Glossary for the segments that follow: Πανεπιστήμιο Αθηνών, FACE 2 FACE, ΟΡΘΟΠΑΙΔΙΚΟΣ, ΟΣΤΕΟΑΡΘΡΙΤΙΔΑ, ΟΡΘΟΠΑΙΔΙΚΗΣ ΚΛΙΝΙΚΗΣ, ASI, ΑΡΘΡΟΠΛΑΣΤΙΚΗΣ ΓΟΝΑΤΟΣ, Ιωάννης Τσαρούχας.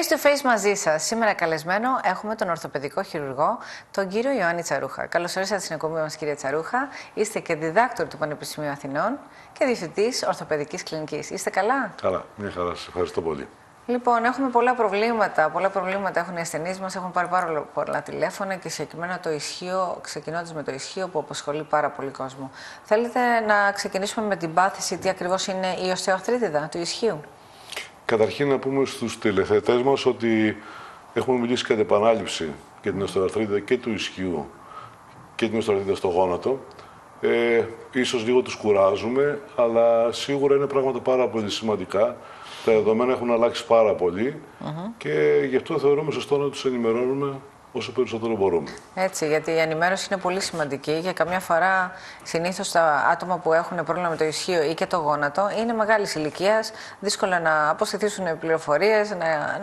Face to Face μαζί σας. Σήμερα καλεσμένο έχουμε τον ορθοπαιδικό χειρουργό, τον κύριο Ιωάννη Τσαρούχα. Καλώς ορίσατε στην εκπομπή μας, κύριε Τσαρούχα. Είστε και διδάκτορ του Πανεπιστημίου Αθηνών και διευθυντής ορθοπαιδικής κλινικής. Είστε καλά? Καλά, μια χαρά. Σας ευχαριστώ πολύ. Λοιπόν, έχουμε πολλά προβλήματα. Πολλά προβλήματα έχουν οι ασθενείς μας. Έχουν πάρει πάρα πολλά τηλέφωνα και συγκεκριμένα το ισχύο, ξεκινώντας με το ισχύο που απασχολεί πάρα πολύ κόσμο. Θέλετε να ξεκινήσουμε με την πάθηση, τι ακριβώς είναι η οστεοαρθρίτιδα του ισχύου? Καταρχήν να πούμε στους τηλεθεατές μας ότι έχουμε μιλήσει κατά επανάληψη για την οστεοαρθρίτιδα και του ισχυού και την οστεοαρθρίτιδα στο γόνατο. Ίσως λίγο τους κουράζουμε, αλλά σίγουρα είναι πράγματα πάρα πολύ σημαντικά. Τα δεδομένα έχουν αλλάξει πάρα πολύ και γι' αυτό θεωρούμε σωστό να τους ενημερώνουμε όσο περισσότερο μπορούμε. Έτσι, γιατί η ενημέρωση είναι πολύ σημαντική και καμιά φορά συνήθως τα άτομα που έχουν πρόβλημα με το ισχύο ή και το γόνατο είναι μεγάλης ηλικίας, δύσκολο να αποστηθήσουν πληροφορίες,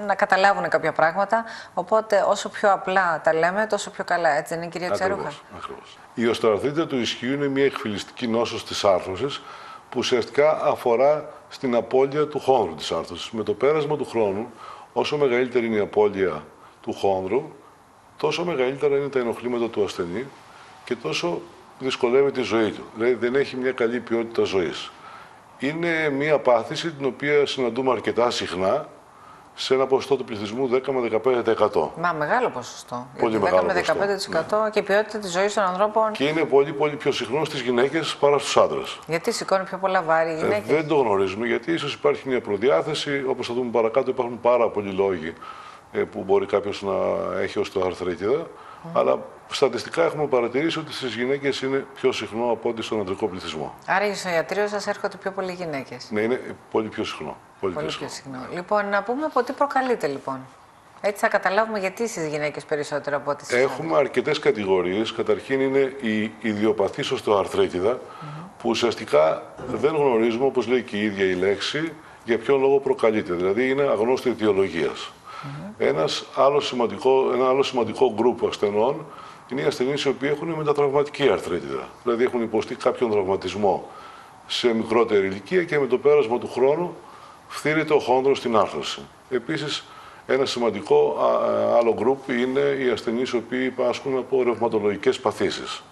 να καταλάβουν κάποια πράγματα. Οπότε όσο πιο απλά τα λέμε, τόσο πιο καλά. Έτσι δεν είναι, κυρία Τσαρούχα? Ακριβώς. Η οστεοαρθρίτιδα του ισχύου είναι μια εκφυλιστική νόσος της άρθρωσης που ουσιαστικά αφορά στην απώλεια του χόνδρου της άρθρωσης. Με το πέρασμα του χρόνου, όσο μεγαλύτερη είναι η απώλεια του χόνδρου, τόσο μεγαλύτερα είναι τα ενοχλήματα του ασθενή και τόσο δυσκολεύει τη ζωή του. Δηλαδή δεν έχει μια καλή ποιότητα ζωής. Είναι μια πάθηση την οποία συναντούμε αρκετά συχνά σε ένα ποσοστό του πληθυσμού 10 με 15%. Μα μεγάλο ποσοστό. Πολύ μεγάλο. 10 με 15% ναι. Και η ποιότητα της ζωής των ανθρώπων. Και είναι πολύ, πολύ πιο συχνό στις γυναίκες παρά στους άντρες. Γιατί σηκώνει πιο πολλά βάρη οι γυναίκες? Δεν το γνωρίζουμε, γιατί ίσως υπάρχει μια προδιάθεση. Όπως θα δούμε παρακάτω, υπάρχουν πάρα πολλοί λόγοι που μπορεί κάποιος να έχει οστεοαρθρίτιδα, αλλά στατιστικά έχουμε παρατηρήσει ότι στις γυναίκες είναι πιο συχνό από ό,τι στον ανδρικό πληθυσμό. Άρα στο ιατρείο σας έρχονται πιο πολλοί γυναίκες. Ναι, είναι πολύ πιο συχνό. Πολύ πιο συχνό. Λοιπόν, να πούμε από τι προκαλείται λοιπόν. Έτσι θα καταλάβουμε γιατί στις γυναίκες περισσότερο από ό,τι στις γυναίκες. Έχουμε αρκετές κατηγορίες. Καταρχήν είναι η ιδιοπαθής οστεοαρθρίτιδα, που ουσιαστικά δεν γνωρίζουμε, όπως λέει και η ίδια η λέξη, για ποιο λόγο προκαλείται. Δηλαδή είναι αγνώστη αιτιολογία. Ένα άλλο σημαντικό γκρουπ ασθενών είναι οι ασθενείς οι οποίοι έχουν μετατραυματική αρθρίτιδα. Δηλαδή έχουν υποστεί κάποιον τραυματισμό σε μικρότερη ηλικία και με το πέρασμα του χρόνου φθήρεται ο χόνδρος στην άρθρωση. Επίσης, ένα σημαντικό άλλο γκρουπ είναι οι ασθενείς οι οποίοι πάσχουν από ρευματολογικές παθήσεις.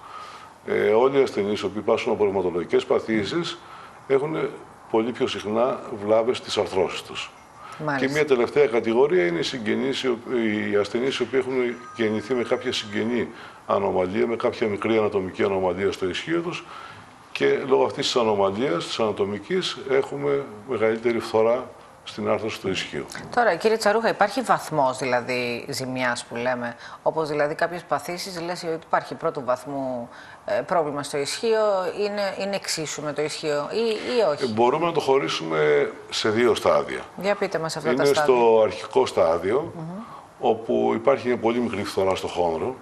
Όλοι οι ασθενείς οι οποίοι πάσχουν από ρευματολογικές παθήσεις έχουν πολύ πιο συχνά βλάβες στις αρθρώσεις τους. Μάλιστα. Και μια τελευταία κατηγορία είναι οι ασθενείς οι οποίοι έχουν γεννηθεί με κάποια συγγενή ανομαλία, με κάποια μικρή ανατομική ανομαλία στο ισχύο τους και λόγω αυτής της ανομαλίας, της ανατομικής, έχουμε μεγαλύτερη φθορά στην άρθρωση του ισχύου. Τώρα, κύριε Τσαρούχα, υπάρχει βαθμός δηλαδή ζημιάς που λέμε, όπως δηλαδή κάποιες παθήσεις, λες ότι υπάρχει πρώτου βαθμού πρόβλημα στο ισχύο, είναι εξίσου με το ισχύο ή όχι? Μπορούμε να το χωρίσουμε σε δύο στάδια. Για πείτε μας αυτά τα στάδια. Είναι στο αρχικό στάδιο, όπου υπάρχει μια πολύ μικρή φθορά στο χόνδρο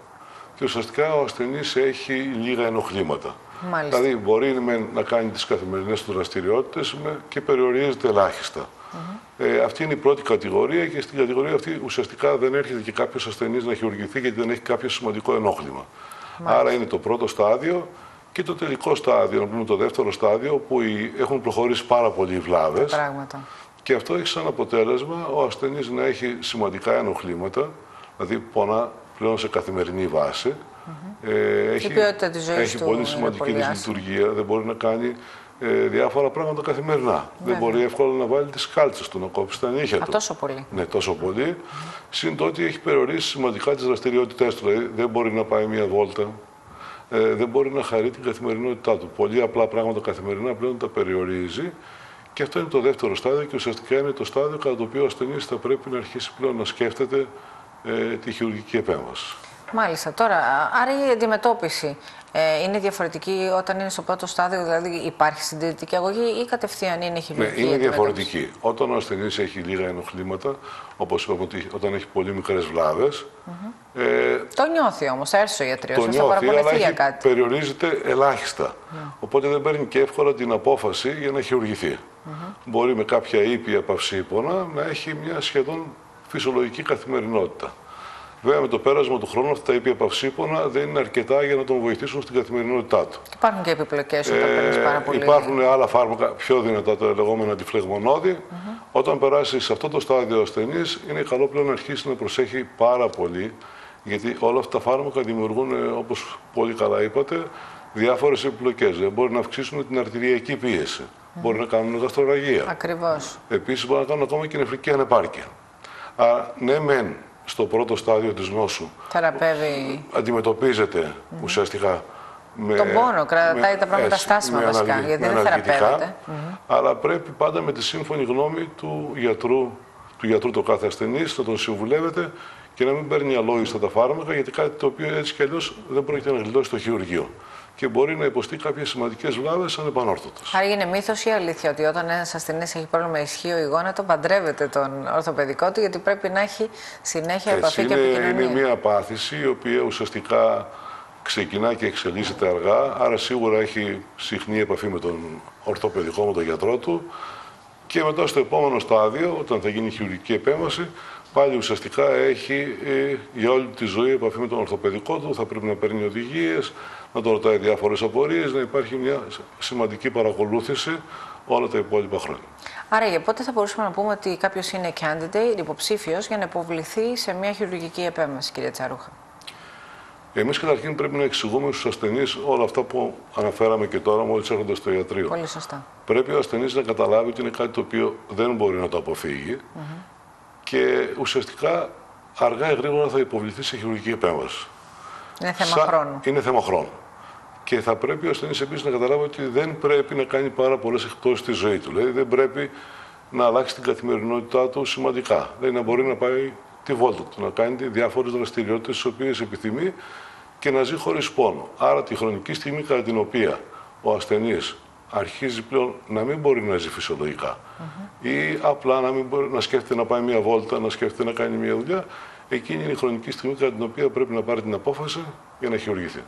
και ουσιαστικά ο ασθενής έχει λίγα ενοχλήματα. Μάλιστα. Δηλαδή μπορεί να κάνει τις καθημερινές του δραστηριότητες και περιορίζεται ελάχιστα. Αυτή είναι η πρώτη κατηγορία και στην κατηγορία αυτή ουσιαστικά δεν έρχεται και κάποιος ασθενής να χειρουργηθεί γιατί δεν έχει κάποιο σημαντικό ενόχλημα. Μάλιστα. Άρα είναι το πρώτο στάδιο και το τελικό στάδιο, να πούμε το δεύτερο στάδιο, όπου έχουν προχωρήσει πάρα πολλοί οι βλάβες και αυτό έχει σαν αποτέλεσμα ο ασθενής να έχει σημαντικά ενοχλήματα, δηλαδή πονά πλέον σε καθημερινή βάση, έχει πολύ σημαντική δυσλειτουργία, δεν μπορεί να κάνει διάφορα πράγματα καθημερινά. Βέβαια. Δεν μπορεί εύκολα να βάλει τις κάλτσες του, να κόψει τα νύχια του. Τόσο πολύ. Ναι, τόσο πολύ. Συν το ότι έχει περιορίσει σημαντικά τις δραστηριότητές του. Δηλαδή δεν μπορεί να πάει μία βόλτα, δεν μπορεί να χαρεί την καθημερινότητά του. Πολύ απλά πράγματα καθημερινά πλέον τα περιορίζει. Και αυτό είναι το δεύτερο στάδιο και ουσιαστικά είναι το στάδιο κατά το οποίο ο ασθενής θα πρέπει να αρχίσει πλέον να σκέφτεται τη χειρουργική επέμβαση. Μάλιστα. Τώρα, άρα η αντιμετώπιση είναι διαφορετική όταν είναι στο πρώτο στάδιο, δηλαδή υπάρχει συντηρητική αγωγή ή κατευθείαν είναι χειρουργική? Ναι, είναι διαφορετική. Όταν ο ασθενής έχει λίγα ενοχλήματα, όπως είπαμε, όταν έχει πολύ μικρές βλάβες. Το νιώθει όμως, θα έρθει ο γιατρός, το νιώθει, θα παραπονεθεί για κάτι. Περιορίζεται ελάχιστα. Οπότε δεν παίρνει και εύκολα την απόφαση για να χειρουργηθεί. Μπορεί με κάποια ήπια παυσίπονα να έχει μια σχεδόν φυσιολογική καθημερινότητα. Βέβαια, με το πέρασμα του χρόνου, αυτά τα ήπια παυσίπονα δεν είναι αρκετά για να τον βοηθήσουν στην καθημερινότητά του. Υπάρχουν και επιπλοκές όταν παίρνεις πάρα πολύ. Υπάρχουν άλλα φάρμακα πιο δυνατά, τα λεγόμενα αντιφλεγμονώδη, Όταν περάσει σε αυτό το στάδιο ο ασθενής, είναι καλό πλέον να αρχίσει να προσέχει πάρα πολύ, γιατί όλα αυτά τα φάρμακα δημιουργούν, όπως πολύ καλά είπατε, διάφορες επιπλοκές. Μπορεί να αυξήσουν την αρτηριακή πίεση, μπορεί να κάνουν γαστρορραγία. Ακριβώς. Επίσης, μπορεί να κάνουν ακόμα και νεφρική ανεπάρκεια. Άρα, ναι, μεν στο πρώτο στάδιο της νόσου αντιμετωπίζεται ουσιαστικά. Τον πόνο, κρατάει τα πράγματα στάσιμα βασικά, γιατί δεν θεραπεύεται. Αλλά πρέπει πάντα με τη σύμφωνη γνώμη του γιατρού το κάθε ασθενής, να τον συμβουλεύεται και να μην παίρνει αλόγιστα τα φάρμακα, γιατί κάτι το οποίο έτσι κι αλλιώς δεν πρόκειται να γλιτώσει το χειρουργείο και μπορεί να υποστεί κάποιες σημαντικές βλάβες ανεπανόρθωτες. Άρα είναι μύθος ή αλήθεια ότι όταν ένας ασθενής έχει πρόβλημα ισχύω ή γόνατο, παντρεύεται τον ορθοπαιδικό του, γιατί πρέπει να έχει συνέχεια επαφή και επικοινωνία? Είναι μια πάθηση η οποία ουσιαστικά ξεκινά και εξελίσσεται αργά, άρα σίγουρα έχει συχνή επαφή με τον ορθοπαιδικό, με τον γιατρό του, και μετά στο επόμενο στάδιο, όταν θα γίνει η χειρουργική επέμβαση, πάλι ουσιαστικά έχει για όλη τη ζωή επαφή με τον ορθοπαιδικό του, θα πρέπει να παίρνει οδηγίες, να τον ρωτάει διάφορες απορίες, να υπάρχει μια σημαντική παρακολούθηση όλα τα υπόλοιπα χρόνια. Άρα για πότε θα μπορούσαμε να πούμε ότι κάποιος είναι candidate, υποψήφιος, για να υποβληθεί σε μια χειρουργική επέμβαση, κύριε Τσαρούχα? Εμείς καταρχήν πρέπει να εξηγούμε στους ασθενείς όλα αυτά που αναφέραμε και τώρα, μόλις έρχονται στο ιατρείο. Πολύ σωστά. Πρέπει ο ασθενής να καταλάβει ότι είναι κάτι το οποίο δεν μπορεί να το αποφύγει και ουσιαστικά αργά ή γρήγορα θα υποβληθεί σε χειρουργική επέμβαση. Είναι θέμα χρόνου. Είναι θέμα χρόνου. Και θα πρέπει ο ασθενής επίσης να καταλάβει ότι δεν πρέπει να κάνει πάρα πολλές εκτόσεις στη ζωή του. Δηλαδή δεν πρέπει να αλλάξει την καθημερινότητά του σημαντικά. Δηλαδή να μπορεί να πάει τη βόλτα του, να κάνει διάφορες δραστηριότητες τις οποίες επιθυμεί και να ζει χωρίς πόνο. Άρα τη χρονική στιγμή κατά την οποία ο ασθενής αρχίζει πλέον να μην μπορεί να ζει φυσιολογικά ή απλά να μην μπορεί να σκέφτεται να πάει μια βόλτα, να σκέφτεται να κάνει μια δουλειά, εκείνη είναι η χρονική στιγμή κατά την οποία πρέπει να πάρει την απόφαση για να χειρουργηθεί.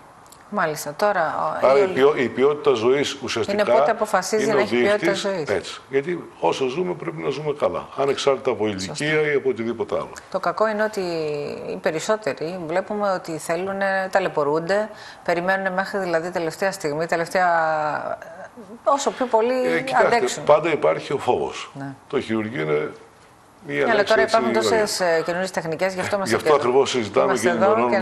Μάλιστα. Τώρα, άρα η ποιότητα ζωής ουσιαστικά είναι πότε αποφασίζει είναι να έχει ποιότητα ζωής. Έτσι. Γιατί όσο ζούμε πρέπει να ζούμε καλά, ανεξάρτητα από ηλικία ή από οτιδήποτε άλλο. Το κακό είναι ότι οι περισσότεροι βλέπουμε ότι θέλουν, ταλαιπωρούνται, περιμένουν μέχρι δηλαδή τελευταία στιγμή, όσο πιο πολύ αντέξουν. Πάντα υπάρχει ο φόβος. Ναι. Το χειρουργείο είναι... Αλλά τώρα υπάρχουν τόσες καινούριες τεχνικές, γι' αυτό μας ενδιαφέρει. Γι' αυτό ακριβώς συζητάμε και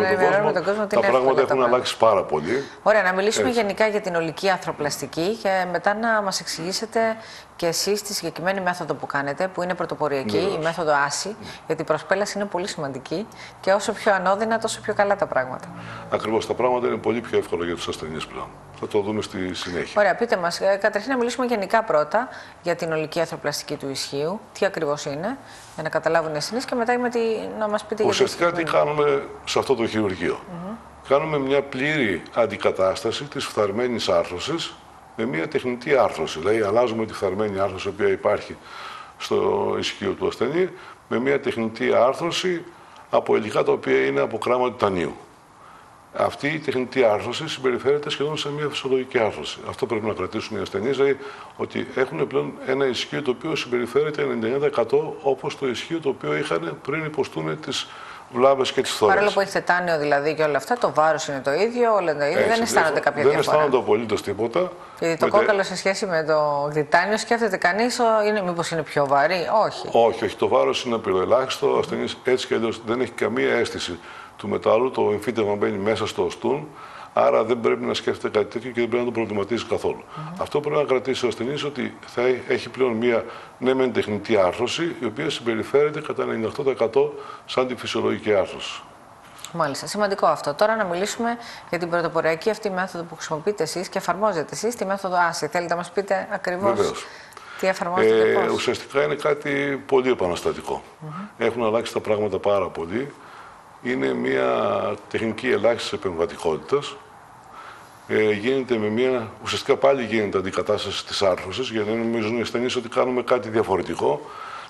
ενημερώνουμε τον κόσμο. Τα πράγματα έχουν αλλάξει πάρα πολύ. Ωραία, να μιλήσουμε γενικά για την ολική ανθρωπλαστική και μετά να μας εξηγήσετε και εσείς τη συγκεκριμένη μέθοδο που κάνετε, που είναι πρωτοποριακή, η μέθοδο ASI, γιατί η προσπέλαση είναι πολύ σημαντική και όσο πιο ανώδυνα, τόσο πιο καλά τα πράγματα. Ακριβώς, τα πράγματα είναι πολύ πιο εύκολα για τους ασθενείς πλέον. Θα το δούμε στη συνέχεια. Ωραία, πείτε μας. Καταρχήν, να μιλήσουμε γενικά πρώτα για την ολική ανθρωπλαστική του ισχύου, τι ακριβώς είναι, για να καταλάβουν οι ασθενείς, και μετά να μας πείτε ουσιαστικά τι κάνουμε σε αυτό το χειρουργείο. Κάνουμε μια πλήρη αντικατάσταση της φθαρμένης άρθρωσης με μια τεχνητή άρθρωση. Δηλαδή, αλλάζουμε τη φθαρμένη άρθρωση, η οποία υπάρχει στο ισχύο του ασθενή, με μια τεχνητή άρθρωση από υλικά τα οποία είναι από κράμα τιτανίου. Αυτή η τεχνητή άρθρωση συμπεριφέρεται σχεδόν σε μια φυσιολογική άρθρωση. Αυτό πρέπει να κρατήσουν οι ασθενείς, δηλαδή ότι έχουν πλέον ένα ισχύο το οποίο συμπεριφέρεται 99% όπως το ισχύο το οποίο είχαν πριν υποστούν τις βλάβες και τις φθορές. Παρόλο που έχει τετάνιο δηλαδή και όλα αυτά, το βάρος είναι το ίδιο, όλα τα ίδια. Έτσι, δεν αισθάνονται κάποια διαφορά. Δεν αισθάνονται απολύτως τίποτα. Γιατί το κόκαλο σε σχέση με το τιτάνιο, σκέφτεται κανείς μήπως είναι πιο βαρύ? Όχι. Όχι, όχι. Το βάρος είναι απειροελάχιστο. Ο ασθενής έτσι κι αλλιώς δεν έχει καμία αίσθηση του μετάλλου, το εμφύτευμα μπαίνει μέσα στο οστούν, άρα δεν πρέπει να σκέφτεται κάτι τέτοιο και δεν πρέπει να το προβληματίζει καθόλου. Αυτό πρέπει να κρατήσει ο ασθενής, ότι θα έχει πλέον μια μεν τεχνητή άρθρωση, η οποία συμπεριφέρεται κατά 98% σαν τη φυσιολογική άρθρωση. Μάλιστα, σημαντικό αυτό. Τώρα να μιλήσουμε για την πρωτοποριακή αυτή μέθοδο που χρησιμοποιείτε εσείς και εφαρμόζετε εσείς, τη μέθοδο ASI. Θέλετε να μας πείτε ακριβώς τι εφαρμόζετε και πώς? Ουσιαστικά είναι κάτι πολύ επαναστατικό. Έχουν αλλάξει τα πράγματα πάρα πολύ. Είναι μια τεχνική ελάχιστης επεμβατικότητας. Γίνεται με μια... Ουσιαστικά πάλι γίνεται αντικατάσταση της άρθρωσης, γιατί δεν νομίζουν οι ασθενείς ότι κάνουμε κάτι διαφορετικό.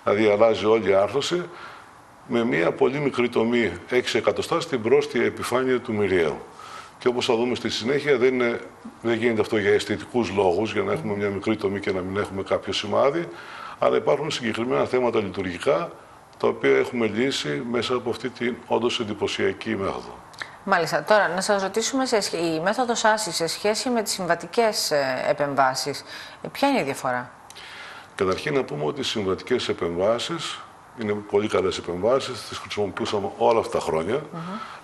Δηλαδή αλλάζει όλη η άρθρωση με μια πολύ μικρή τομή 6 εκατοστά στην πρόσθετη επιφάνεια του μυριαίου. Και όπως θα δούμε στη συνέχεια, δεν γίνεται αυτό για αισθητικούς λόγους, για να έχουμε μια μικρή τομή και να μην έχουμε κάποιο σημάδι, αλλά υπάρχουν συγκεκριμένα θέματα λειτουργικά, τα οποία έχουμε λύσει μέσα από αυτή την όντως εντυπωσιακή μέθοδο. Μάλιστα. Τώρα, να σας ρωτήσουμε, η μέθοδος ASI σε σχέση με τις συμβατικές επεμβάσεις, ποια είναι η διαφορά? Καταρχήν να πούμε ότι οι συμβατικές επεμβάσεις είναι πολύ καλές επεμβάσεις, τις χρησιμοποιούσαμε όλα αυτά τα χρόνια.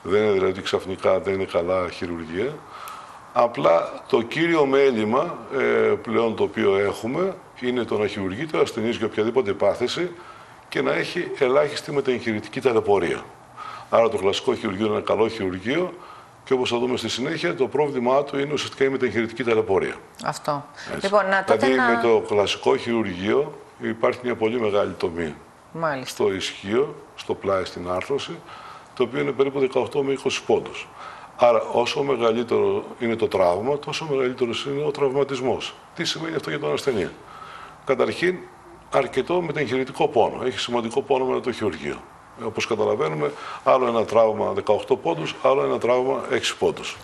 Δεν είναι δηλαδή ξαφνικά, δεν είναι καλά χειρουργία. Απλά το κύριο μέλημα πλέον το οποίο έχουμε είναι το να χειρουργείται ο ασθενής για οποιαδήποτε πάθηση και να έχει ελάχιστη μεταγχειρητική ταλαιπωρία. Άρα το κλασικό χειρουργείο είναι ένα καλό χειρουργείο και όπως θα δούμε στη συνέχεια, το πρόβλημά του είναι ουσιαστικά η μεταγχειρητική ταλαιπωρία. Αυτό. Λοιπόν, να, τότε δηλαδή με το κλασικό χειρουργείο υπάρχει μια πολύ μεγάλη τομή. Μάλιστα. Στο ισχύο, στο πλάι, στην άρθρωση, το οποίο είναι περίπου 18 με 20 πόντους. Άρα, όσο μεγαλύτερο είναι το τραύμα, τόσο μεγαλύτερο είναι ο τραυματισμός. Τι σημαίνει αυτό για τον ασθενή? Καταρχήν, αρκετό μεταγχειρητικό πόνο. Έχει σημαντικό πόνο με το χειρουργείο. Όπως καταλαβαίνουμε, άλλο ένα τραύμα 18 πόντους, άλλο ένα τραύμα 6 πόντους.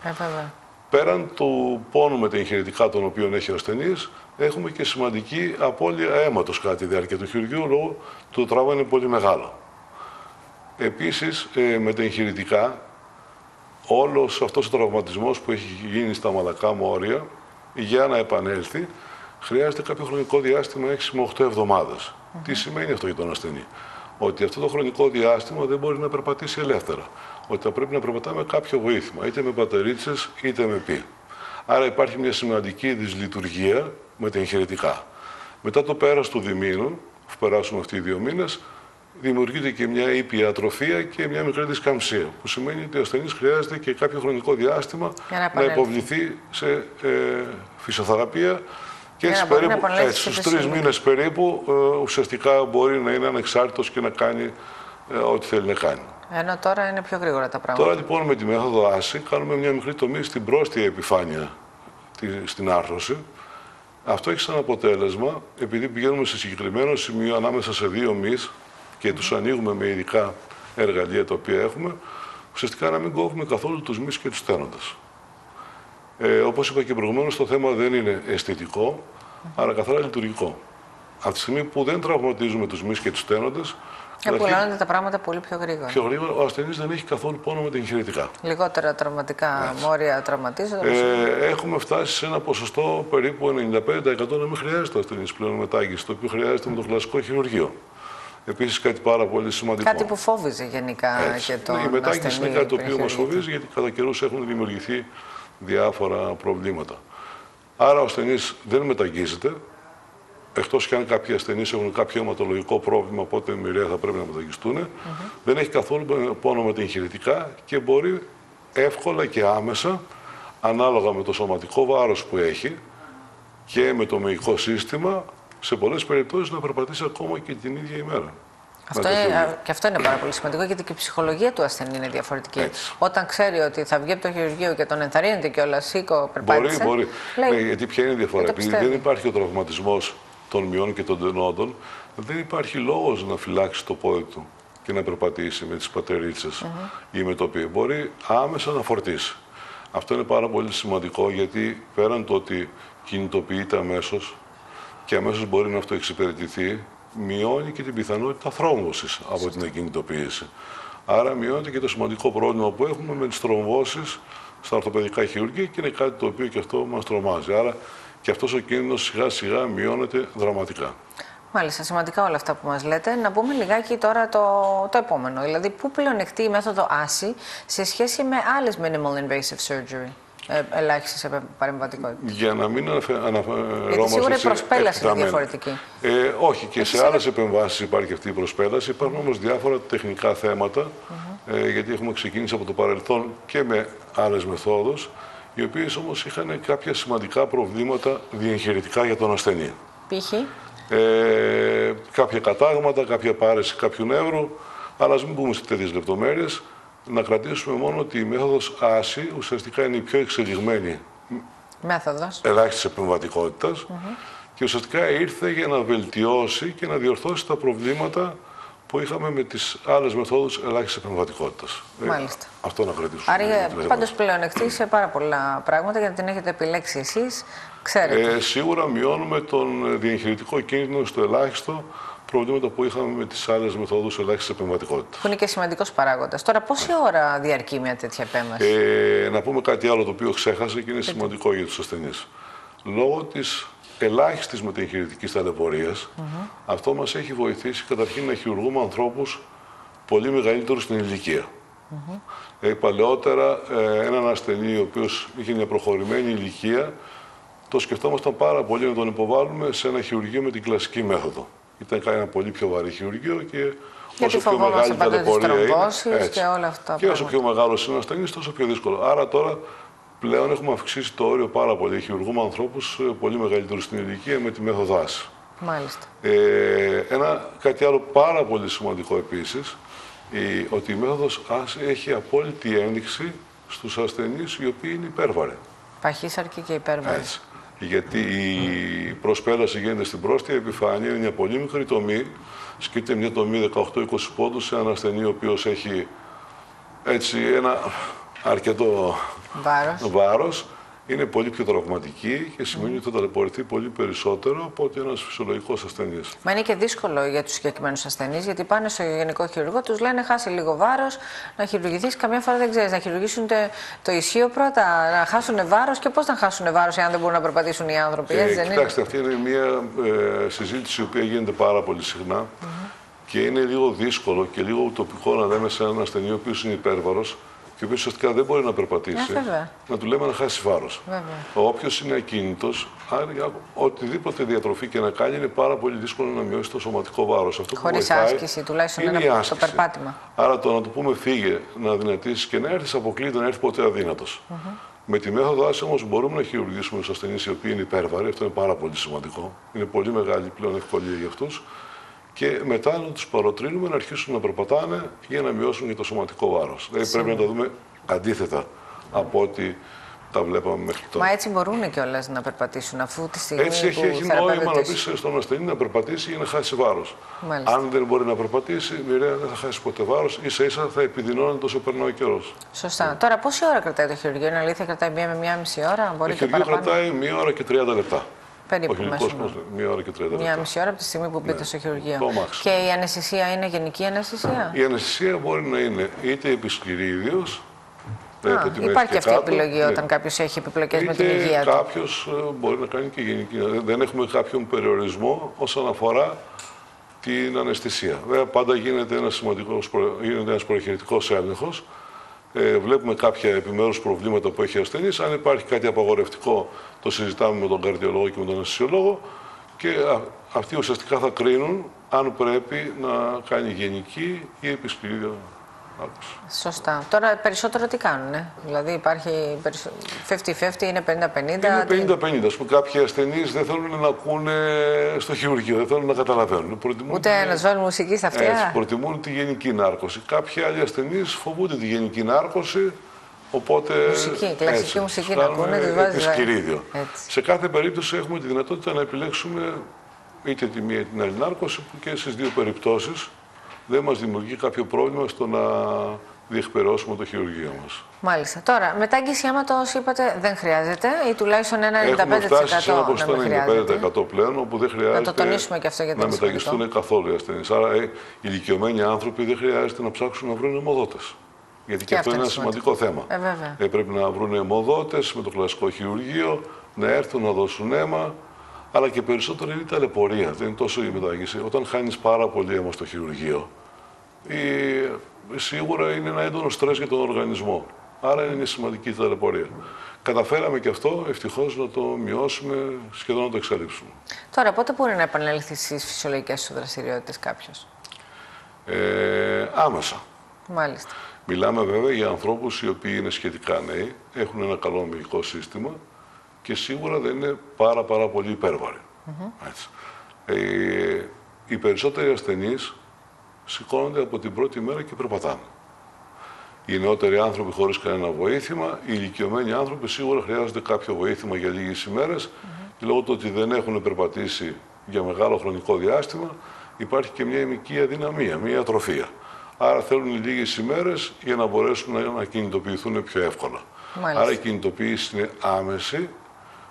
Πέραν του πόνου μεταγχειρητικά τον οποίο έχει ο ασθενής, έχουμε και σημαντική απώλεια αίματος κατά τη διάρκεια του χειρουργείου, λόγω του τραύμα είναι πολύ μεγάλο. Επίσης, μεταγχειρητικά, όλος αυτός ο τραυματισμός που έχει γίνει στα μαλακά μόρια, για να επανέλθει, χρειάζεται κάποιο χρονικό διάστημα 6 με 8 εβδομάδες. Τι σημαίνει αυτό για τον ασθενή? Ότι αυτό το χρονικό διάστημα δεν μπορεί να περπατήσει ελεύθερα. Ότι θα πρέπει να περπατάμε κάποιο βοήθημα, είτε με πατερίτσες είτε με πι. Άρα υπάρχει μια σημαντική δυσλειτουργία μεταγχειρητικά. Μετά το πέρας του διμήνου, που περάσουμε αυτοί οι 2 μήνες, δημιουργείται και μια ήπια ατροφία και μια μικρή δισκαμψία. Που σημαίνει ότι ο ασθενής χρειάζεται και κάποιο χρονικό διάστημα να υποβληθεί σε φυσιοθεραπεία. Και στους 3 μήνες περίπου ουσιαστικά μπορεί να είναι ανεξάρτητος και να κάνει ό,τι θέλει να κάνει. Ενώ τώρα είναι πιο γρήγορα τα πράγματα. Τώρα λοιπόν με τη μέθοδο ASI κάνουμε μια μικρή τομή στην πρόστια επιφάνεια, στην άρθρωση. Αυτό έχει σαν αποτέλεσμα, επειδή πηγαίνουμε σε συγκεκριμένο σημείο ανάμεσα σε 2 μυς και τους ανοίγουμε με ειδικά εργαλεία τα οποία έχουμε, ουσιαστικά να μην κόβουμε καθόλου τους μυς και τους στένοντας. Όπως είπα και προηγουμένως, το θέμα δεν είναι αισθητικό, αλλά καθαρά λειτουργικό. Από τη στιγμή που δεν τραυματίζουμε τους μυς και τους στένοντες, επουλώνονται τα πράγματα πολύ πιο γρήγορα. Πιο γρήγορα, ο ασθενής δεν έχει καθόλου πόνο μεταγχειρητικά. Λιγότερα τραυματικά μόρια τραυματίζονται. Έχουμε φτάσει σε ένα ποσοστό περίπου 95% να μην χρειάζεται ο ασθενής πλέον μετάγγιση, το οποίο χρειάζεται με το κλασικό χειρουργείο. Επίσης, κάτι πάρα πολύ σημαντικό. Κάτι που φόβιζε γενικά και τον ασθενή. Η μετάγγιση είναι κάτι το οποίο μας φοβίζει, γιατί κατά καιρούς έχουν δημιουργηθεί διάφορα προβλήματα. Άρα ο ασθενής δεν μεταγγίζεται, εκτός και αν κάποιοι ασθενείς έχουν κάποιο αιματολογικό πρόβλημα, οπότε μοιραία θα πρέπει να μεταγγιστούν. Δεν έχει καθόλου πόνο μεταγχειρητικά και μπορεί εύκολα και άμεσα, ανάλογα με το σωματικό βάρος που έχει και με το μυϊκό σύστημα, σε πολλές περιπτώσεις να περπατήσει ακόμα και την ίδια ημέρα. Και αυτό είναι πάρα πολύ σημαντικό, γιατί και η ψυχολογία του ασθενή είναι διαφορετική. Όταν ξέρει ότι θα βγει από το χειρουργείο και τον ενθαρρύνεται και όλα, σήκω, περπάτησε. Μπορεί. Λέει, γιατί ποια είναι η διαφορά? Επειδή δεν υπάρχει ο τραυματισμός των μειών και των τενόντων, δεν υπάρχει λόγος να φυλάξει το πόδι του και να περπατήσει με τις πατερίτσες ή με το πι. Μπορεί άμεσα να φορτίσει. Αυτό είναι πάρα πολύ σημαντικό, γιατί πέραν το ότι κινητοποιείται αμέσως και αμέσως μπορεί να αυτοεξυπηρετηθεί, μειώνει και την πιθανότητα θρόμβωσης από την ακινητοποίηση. Άρα μειώνεται και το σημαντικό πρόβλημα που έχουμε με τις θρομβώσεις στα ορθοπαιδικά χειρουργία και είναι κάτι το οποίο και αυτό μας τρομάζει. Άρα και αυτός ο κίνδυνος σιγά σιγά μειώνεται δραματικά. Μάλιστα, σημαντικά όλα αυτά που μας λέτε. Να πούμε λιγάκι τώρα το επόμενο. Δηλαδή, πού πλεονεκτεί η μέθοδο ASI σε σχέση με άλλες minimal invasive surgery? Ελάχιστης παρεμβατικότητας. Για να μην αναφερόμαστε. Σίγουρα η προσπέλαση είναι διαφορετική. Όχι, και σε άλλες επεμβάσεις υπάρχει αυτή η προσπέλαση. Υπάρχουν όμως διάφορα τεχνικά θέματα, γιατί έχουμε ξεκινήσει από το παρελθόν και με άλλες μεθόδους, οι οποίες όμως είχαν κάποια σημαντικά προβλήματα διεγχειρητικά για τον ασθενή. Π.χ. Κάποια κατάγματα, κάποια πάρεση κάποιου νεύρου, αλλά ας μην πούμε σε τέτοιες λεπτομέρειες. Να κρατήσουμε μόνο ότι η μέθοδος ASI ουσιαστικά είναι η πιο εξελιγμένη μέθοδος ελάχιστης επεμβατικότητας και ουσιαστικά ήρθε για να βελτιώσει και να διορθώσει τα προβλήματα που είχαμε με τις άλλες μεθόδους ελάχιστης επεμβατικότητας. Μάλιστα. Αυτό να κρατήσουμε. Άρα πάντως πλεονεκτεί σε πάρα πολλά πράγματα, γιατί την έχετε επιλέξει εσείς, ξέρετε. Σίγουρα μειώνουμε τον διεγχειρητικό κίνδυνο στο ελάχιστο, προβλήματα που είχαμε με τις άλλες μεθόδους ελάχιστης επεμβατικότητας. Που είναι και σημαντικός παράγοντας. Τώρα, πόση ώρα διαρκεί μια τέτοια επέμβαση? Να πούμε κάτι άλλο το οποίο ξέχασε και είναι σημαντικό για τους ασθενείς. Λόγω της ελάχιστης μεταχειρητικής ταλαιπωρίας, αυτό μας έχει βοηθήσει καταρχήν να χειρουργούμε ανθρώπους πολύ μεγαλύτερους στην ηλικία. Παλαιότερα, έναν ασθενή ο οποίος είχε μια προχωρημένη ηλικία, το σκεφτόμασταν πάρα πολύ να τον υποβάλουμε σε ένα χειρουργείο με την κλασική μέθοδο. Ήταν ένα πολύ πιο βαρύ χειρουργείο και γιατί όσο πιο μεγάλη η ταλαιπωρία είναι, και όλα αυτά και όσο πιο μεγάλος είναι ο ασθενής, τόσο πιο δύσκολο. Άρα τώρα πλέον έχουμε αυξήσει το όριο πάρα πολύ. Χειρουργούμε ανθρώπους πολύ μεγαλύτερους στην ηλικία με τη μέθοδο ASI. Μάλιστα. Κάτι άλλο πάρα πολύ σημαντικό επίσης, ότι η μέθοδος ASI έχει απόλυτη ένδειξη στους ασθενείς οι οποίοι είναι υπέρβαροι. Παχύσαρκοι και υπέρβαροι. Έτσι. Γιατί η προσπέραση γίνεται στην πρόσθετη επιφάνεια, είναι μια πολύ μικρή τομή, σκείται μια τομή 18-20 πόντους σε έναν ασθενή ο οποίος έχει έτσι ένα αρκετό βάρος. Είναι πολύ πιο τραυματική και σημαίνει ότι θα ταλαιπωρηθεί πολύ περισσότερο από ότι ένας φυσιολογικός ασθενής. Μα είναι και δύσκολο για τους συγκεκριμένους ασθενείς, γιατί πάνε στο γενικό χειρουργό, τους λένε χάσει λίγο βάρος, να χειρουργηθείς. Καμιά φορά δεν ξέρεις, να χειρουργήσουν το ισχύο πρώτα, να χάσουν βάρος. Και πώς να χάσουν βάρος, εάν δεν μπορούν να περπατήσουν οι άνθρωποι, έτσι δεν είναι? Κοιτάξτε, αυτή είναι μια συζήτηση η οποία γίνεται πάρα πολύ συχνά και είναι λίγο δύσκολο και λίγο ουτοπικό να λέμε σε έναν ασθενή ο οποίος είναι υπέρβαρος και ο οποίος ουσιαστικά δεν μπορεί να περπατήσει, να του λέμε να χάσει βάρος. Όποιος είναι ακίνητος, οτιδήποτε διατροφή και να κάνει, είναι πάρα πολύ δύσκολο να μειώσει το σωματικό βάρος. Αυτό χωρίς άσκηση, τουλάχιστον το περπάτημα. Άρα το να του πούμε φύγε, να δυνατήσεις και να έρθεις, αποκλείται να έρθει ποτέ αδύνατος. Με τη μέθοδο ASI όμως μπορούμε να χειρουργήσουμε τους ασθενείς οι οποίοι είναι υπέρβαροι. Αυτό είναι πάρα πολύ σημαντικό. Είναι πολύ μεγάλη πλέον ευκολία για αυτούς. Και μετά να τους παροτρύνουμε να αρχίσουν να περπατάνε για να μειώσουν και το σωματικό βάρος. Δηλαδή πρέπει να το δούμε αντίθετα από ό,τι τα βλέπαμε μέχρι τώρα. Μα έτσι μπορούν κιόλας να περπατήσουν, αφού τη στιγμή έτσι που έχει νόημα να πεις στον ασθενή να περπατήσει για να χάσει βάρος. Μάλιστα. Αν δεν μπορεί να περπατήσει, μοιραία δεν θα χάσει ποτέ βάρος, ίσα-ίσα θα επιδεινώνει τόσο περνάει ο καιρός. Σωστά. Τώρα πόση ώρα κρατάει το χειρουργείο, είναι αλήθεια, κρατάει μία με μία μισή ώρα? Το χειρουργείο κρατάει 1 ώρα και 30 λεπτά. Περίπου μέσα. 1 ώρα και 30 λεπτά. 1,5 ώρα από τη στιγμή που μπείτε στο χειρουργείο. Και η αναισθησία είναι γενική αναισθησία? Η αναισθησία μπορεί να είναι είτε επισκληρίδιος. Υπάρχει αυτή η επιλογή όταν κάποιος έχει επιπλοκές με την υγεία του. Κάποιος μπορεί να κάνει και γενική. Δεν έχουμε κάποιον περιορισμό όσον αφορά την αναισθησία. Βέβαια, πάντα γίνεται ένας προχειρητικός έλεγχος. Βλέπουμε κάποια επιμέρους προβλήματα που έχει ο ασθενής. Αν υπάρχει κάτι απαγορευτικό, το συζητάμε με τον καρδιολόγο και με τον αναισθησιολόγο και αυτοί ουσιαστικά θα κρίνουν αν πρέπει να κάνει γενική ή επισκληρίδια. Σωστά. Τώρα περισσότερο τι κάνουνε? Δηλαδή υπάρχει 50-50, είναι 50-50. Είναι 50-50. Ας πούμε, κάποιοι ασθενείς δεν θέλουν να ακούνε στο χειρουργείο, δεν θέλουν να καταλαβαίνουν. Προτιμούν να σβάνουν μουσική στα αυτιά. Έτσι, προτιμούν τη γενική νάρκωση. Κάποιοι άλλοι ασθενείς φοβούνται τη γενική νάρκωση. Οπότε, κλασική μουσική να ακούνε, τη βάζει. Σε κάθε περίπτωση έχουμε τη δυνατότητα να επιλέξουμε είτε τη μία είτε την άλλη νάρκωση, που και στις δύο περιπτώσεις δεν μας δημιουργεί κάποιο πρόβλημα στο να διεκπεραιώσουμε το χειρουργείο μας. Μάλιστα. Τώρα, μετάγγιση αίματος είπατε δεν χρειάζεται, ή τουλάχιστον ένα 95% έχουμε φτάσει σε ένα ποσοστό 95% πλέον, όπου δεν χρειάζεται να το τονίσουμε και αυτό, γιατί να μεταγγιστούν καθόλου οι ασθενείς. Άρα, οι ηλικιωμένοι άνθρωποι δεν χρειάζεται να ψάξουν να βρουν αιμοδότες. Γιατί και αυτό είναι ένα σημαντικό θέμα. Πρέπει να βρουν αιμοδότες με το κλασικό χειρουργείο, να έρθουν να δώσουν αίμα. Αλλά και περισσότερο είναι η ταλαιπωρία, δεν είναι τόσο η μεταγγίση. Όταν χάνεις πάρα πολύ αίμα στο χειρουργείο, σίγουρα είναι ένα έντονο στρες για τον οργανισμό. Άρα είναι σημαντική η ταλαιπωρία. Καταφέραμε και αυτό, ευτυχώς, να το μειώσουμε, σχεδόν να το εξαλείψουμε. Τώρα, πότε μπορεί να επανέλθει στις φυσιολογικές δραστηριότητες κάποιος? Άμεσα. Μάλιστα. Μιλάμε βέβαια για ανθρώπους οι οποίοι είναι σχετικά νέοι, έχουν ένα καλό μυϊκό σύστημα και σίγουρα δεν είναι πάρα πολύ υπέρβαροι. Οι περισσότεροι ασθενείς σηκώνονται από την πρώτη μέρα και περπατάνε. Οι νεότεροι άνθρωποι χωρίς κανένα βοήθημα, οι ηλικιωμένοι άνθρωποι σίγουρα χρειάζονται κάποιο βοήθημα για λίγες ημέρες. Και λόγω του ότι δεν έχουν περπατήσει για μεγάλο χρονικό διάστημα, υπάρχει και μια ημική αδυναμία, μια ατροφία. Άρα θέλουν λίγες ημέρες για να μπορέσουν να κινητοποιηθούν πιο εύκολα. Μάλιστα. Άρα η κινητοποίηση είναι άμεση.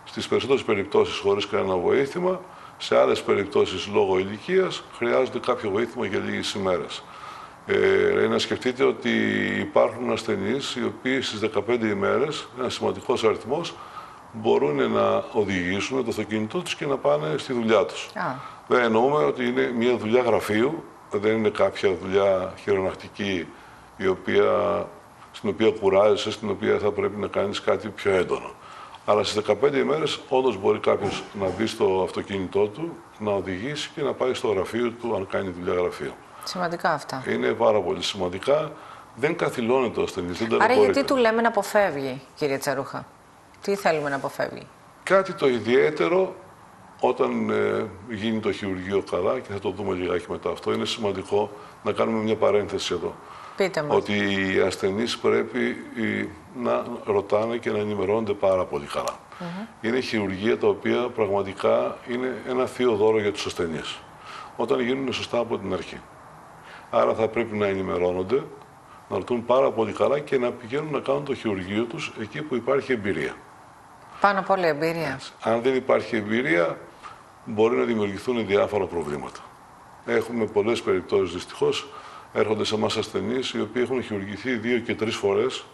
Στις περισσότερες περιπτώσεις χωρίς κανένα βοήθημα, σε άλλες περιπτώσεις λόγω ηλικίας χρειάζονται κάποιο βοήθημα για λίγες ημέρες. Να σκεφτείτε ότι υπάρχουν ασθενείς οι οποίοι στις 15 ημέρες, ένας σημαντικός αριθμός, μπορούν να οδηγήσουν το αυτοκίνητό τους και να πάνε στη δουλειά τους. Δεν εννοούμε ότι είναι μια δουλειά γραφείου, δεν είναι κάποια δουλειά χειρονακτική η οποία, στην οποία κουράζεσαι, στην οποία θα πρέπει να κάνεις κάτι πιο έντονο. Αλλά στις 15 ημέρες όντως μπορεί κάποιος να μπει στο αυτοκίνητό του, να οδηγήσει και να πάει στο γραφείο του αν κάνει δουλειά γραφείου. Σημαντικά αυτά. Είναι πάρα πολύ σημαντικά. Δεν καθυλώνεται ο ασθενής. Άρα γιατί του λέμε να αποφεύγει, κύριε Τσαρούχα? Τι θέλουμε να αποφεύγει? Κάτι το ιδιαίτερο όταν γίνει το χειρουργείο καλά, και θα το δούμε λιγάκι μετά αυτό. Είναι σημαντικό να κάνουμε μια παρένθεση εδώ. Πείτε μας. Ότι οι ασθενείς πρέπει να ρωτάνε και να ενημερώνονται πάρα πολύ καλά. Είναι χειρουργεία τα οποία πραγματικά είναι ένα θείο δώρο για τους ασθενείς. Όταν γίνουν σωστά από την αρχή. Άρα θα πρέπει να ενημερώνονται, να ρωτούν πάρα πολύ καλά και να πηγαίνουν να κάνουν το χειρουργείο τους εκεί που υπάρχει εμπειρία. Πάνω από όλη εμπειρία. Αν δεν υπάρχει εμπειρία, μπορεί να δημιουργηθούν διάφορα προβλήματα. Έχουμε πολλές περιπτώσεις δυστυχώς. Έρχονται σε εμάς ασθενείς οι οποίοι έχουν χειρουργηθεί 2 και 3 φορές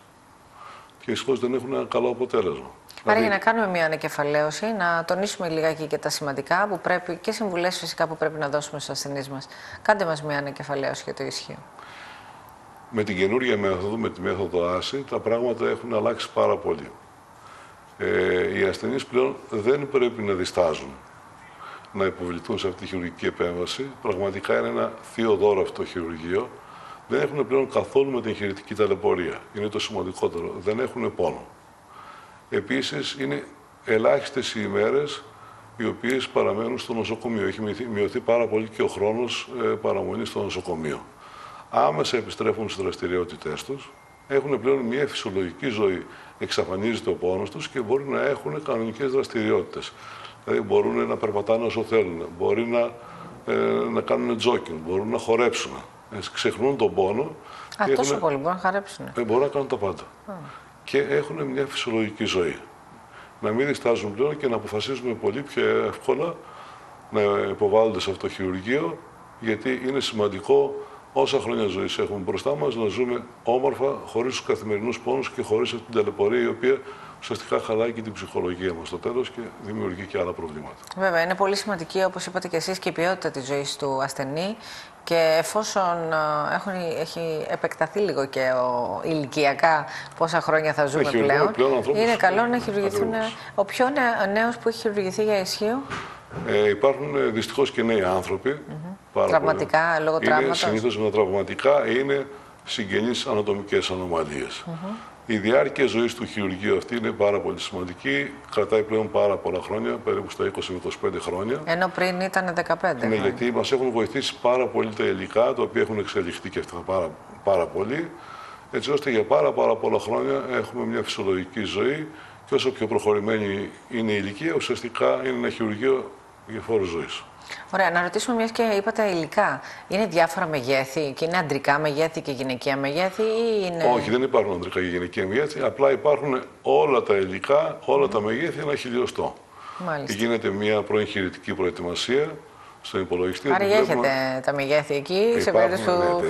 και δυστυχώς δεν έχουν ένα καλό αποτέλεσμα. Άρα, για να κάνουμε μια ανακεφαλαίωση, να τονίσουμε λιγάκι και τα σημαντικά που πρέπει και συμβουλές φυσικά που πρέπει να δώσουμε στους ασθενείς μας. Κάντε μας μια ανακεφαλαίωση για το ισχύο. Με την καινούργια μέθοδο, με τη μέθοδο ASI, τα πράγματα έχουν αλλάξει πάρα πολύ. Οι ασθενείς πλέον δεν πρέπει να διστάζουν να υποβληθούν σε αυτή τη χειρουργική επέμβαση. Πραγματικά είναι ένα θείο δώρο αυτό το χειρουργείο. Δεν έχουν πλέον καθόλου με την χειρουργική ταλαιπωρία. Είναι το σημαντικότερο. Δεν έχουν πόνο. Επίσης, είναι ελάχιστες οι ημέρες οι οποίες παραμένουν στο νοσοκομείο. Έχει μειωθεί πάρα πολύ και ο χρόνος παραμονής στο νοσοκομείο. Άμεσα επιστρέφουν στις δραστηριότητές τους. Έχουν πλέον μια φυσιολογική ζωή. Εξαφανίζεται ο πόνος τους και μπορεί να έχουν κανονικές δραστηριότητες. Δηλαδή, μπορούν να περπατάνε όσο θέλουν, μπορεί να κάνουν τζόκινγκ, μπορούν να χορέψουν. Ξεχνούν τον πόνο. Τόσο πολύ, μπορούν να χορέψουν. Μπορούν να κάνουν τα πάντα. Και έχουν μια φυσιολογική ζωή. Να μην διστάζουν πλέον και να αποφασίζουν πολύ πιο εύκολα να υποβάλλονται σε αυτό το χειρουργείο, γιατί είναι σημαντικό όσα χρόνια ζωής έχουμε μπροστά μας να ζούμε όμορφα, χωρίς τους καθημερινούς πόνους και χωρίς την ταλαιπωρία η οποία ουσιαστικά χαλάει και την ψυχολογία μας στο τέλος και δημιουργεί και άλλα προβλήματα. Βέβαια, είναι πολύ σημαντική, όπως είπατε και εσείς, και η ποιότητα της ζωής του ασθενή. Και εφόσον έχει επεκταθεί λίγο και ηλικιακά πόσα χρόνια θα ζούμε πλέον είναι καλό να χειρουργηθούν. Ο πιο νέος που έχει χειρουργηθεί για ισχύο? Υπάρχουν δυστυχώς και νέοι άνθρωποι. Τραυματικά, λόγω τραύματος. Συνήθως με τα τραυματικά είναι συγγενείς ανατομικές ανομαλίες. Η διάρκεια ζωής του χειρουργείου αυτή είναι πάρα πολύ σημαντική. Κρατάει πλέον πάρα πολλά χρόνια, περίπου στα 20-25 χρόνια. Ενώ πριν ήταν 15 χρόνια. Ναι, γιατί μας έχουν βοηθήσει πάρα πολύ τα υλικά, τα οποία έχουν εξελιχθεί και αυτά πάρα πολύ. Έτσι ώστε για πάρα πολλά χρόνια έχουμε μια φυσιολογική ζωή. Και όσο πιο προχωρημένη είναι η ηλικία, ουσιαστικά είναι ένα χειρουργείο για φόρους ζωής. Ωραία, να ρωτήσουμε, μιας και είπατε υλικά. Είναι διάφορα μεγέθη και είναι αντρικά μεγέθη και γυναικεία μεγέθη ή είναι... Όχι, δεν υπάρχουν αντρικά και γυναικεία μεγέθη, απλά υπάρχουν όλα τα υλικά, όλα τα μεγέθη, ένα χιλιοστό. Μάλιστα. Γίνεται μια προεγχειρητική προετοιμασία στον υπολογιστή. Άρα έχετε τα μεγέθη εκεί, σε περίπτωση που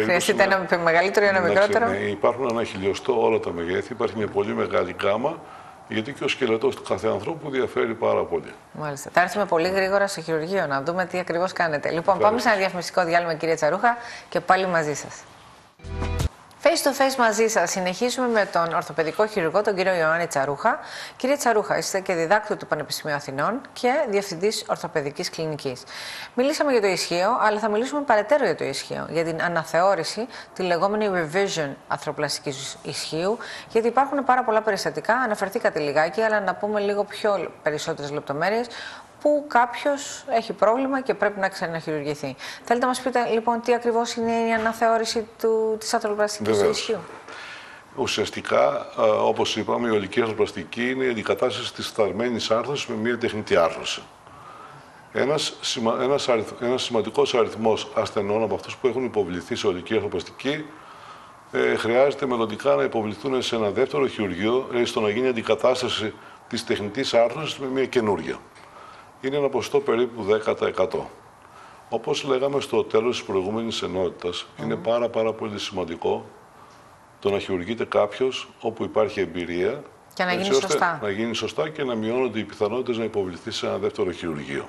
χρειαστείτε ένα μεγαλύτερο ή ένα μικρότερο. Ναι, υπάρχουν ένα χιλιοστό όλα τα μεγέθη, υπάρχει μια πολύ μεγάλη γκάμα. Γιατί και ο σκελετός του κάθε ανθρώπου διαφέρει πάρα πολύ. Μάλιστα. Θα έρθουμε πολύ γρήγορα στο χειρουργείο να δούμε τι ακριβώς κάνετε. Λοιπόν, πάμε σε ένα διαφημιστικό διάλειμμα, κύριε Τσαρούχα, και πάλι μαζί σας. Face to face μαζί σας. Συνεχίζουμε με τον ορθοπαιδικό χειρουργό, τον κύριο Ιωάννη Τσαρούχα. Κύριε Τσαρούχα, είστε και διδάκτου του Πανεπιστημίου Αθηνών και διευθυντής ορθοπαιδικής κλινικής. Μιλήσαμε για το ισχύο, αλλά θα μιλήσουμε παρετέρω για το ισχύο, για την αναθεώρηση, τη λεγόμενη revision ανθρωπλαστικής ισχύου, γιατί υπάρχουν πάρα πολλά περιστατικά. Αναφερθήκατε λιγάκι, αλλά να πούμε λίγο πιο περισσότερες λεπτομέρειες. Που κάποιος έχει πρόβλημα και πρέπει να ξαναχειρουργηθεί. Θέλετε να μας πείτε λοιπόν τι ακριβώς είναι η αναθεώρηση της ανθρωπλαστικής ισχύου? Ουσιαστικά, όπως είπαμε, η ολική ανθρωπλαστική είναι η αντικατάσταση της φθαρμένης άρθρωσης με μια τεχνητή άρθρωση. Ένας σημαντικός αριθμός ασθενών από αυτούς που έχουν υποβληθεί σε ολική ανθρωπλαστική χρειάζεται μελλοντικά να υποβληθούν σε ένα δεύτερο χειρουργείο, στο να γίνει αντικατάσταση της τεχνητής άρθρωσης με μια καινούργια. Είναι ένα ποσοστό περίπου 10%. Όπως λέγαμε στο τέλος της προηγούμενης ενότητας, είναι πάρα πολύ σημαντικό το να χειρουργείται κάποιος όπου υπάρχει εμπειρία Και να γίνει σωστά. Να γίνει σωστά και να μειώνονται οι πιθανότητες να υποβληθεί σε ένα δεύτερο χειρουργείο.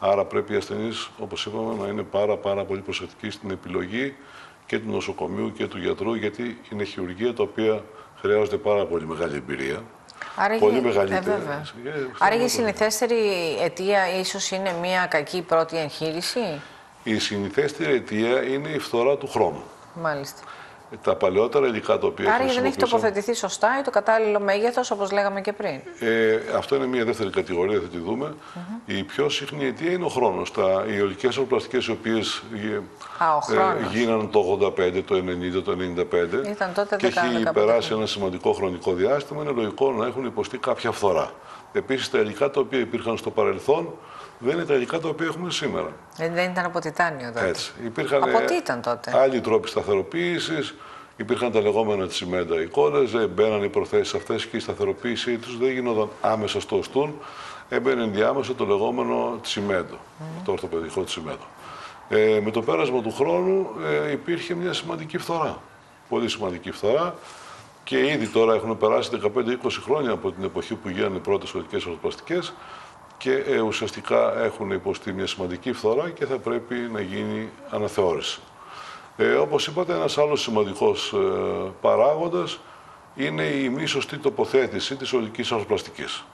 Άρα πρέπει οι ασθενείς, όπως είπαμε, να είναι πάρα πολύ προσεκτικοί στην επιλογή και του νοσοκομείου και του γιατρού, γιατί είναι χειρουργία τα οποία χρειάζονται πάρα πολύ μεγάλη εμπειρία. Άρα πολύ μεγαλύτερη. Άρα η συνηθέστερη αιτία ίσως είναι μια κακή πρώτη εγχείρηση. Η συνηθέστερη αιτία είναι η φθορά του χρώμου. Μάλιστα. Τα παλαιότερα υλικά τα οποία άρα δεν έχει τοποθετηθεί σωστά ή το κατάλληλο μέγεθος, όπως λέγαμε και πριν. Αυτό είναι μια δεύτερη κατηγορία, θα τη δούμε. Η πιο συχνή αιτία είναι ο χρόνος. Οι αιωλικές αεροπλαστικές, οι οποίες γίναν το 85, το 90, το 95 ήταν τότε και έχει περάσει ένα σημαντικό χρονικό διάστημα, είναι λογικό να έχουν υποστεί κάποια φθορά. Επίσης, τα υλικά τα οποία υπήρχαν στο παρελθόν δεν είναι τα υλικά τα οποία έχουμε σήμερα. Δεν ήταν από τιτάνιο τότε. Έτσι. Υπήρχαν από τι ήταν τότε? Άλλοι τρόποι σταθεροποίησης, υπήρχαν τα λεγόμενα τσιμέντα, οι κόλλες, μπαίναν οι προθέσεις αυτές και η σταθεροποίησή τους δεν γινόταν άμεσα στο στούν, έμπαινε ενδιάμεσα το λεγόμενο τσιμέντο, το ορθοπαιδικό τσιμέντο. Με το πέρασμα του χρόνου υπήρχε μια σημαντική φθορά. Πολύ σημαντική φθορά. Και ήδη τώρα έχουν περάσει 15-20 χρόνια από την εποχή που γίνανε οι πρώτες αιωλικές αεροπλαστικές και ουσιαστικά έχουν υποστεί μια σημαντική φθορά και θα πρέπει να γίνει αναθεώρηση. Όπως είπατε, ένας άλλος σημαντικός παράγοντας είναι η μη σωστή τοποθέτηση της αιωλικής αεροπλαστικής.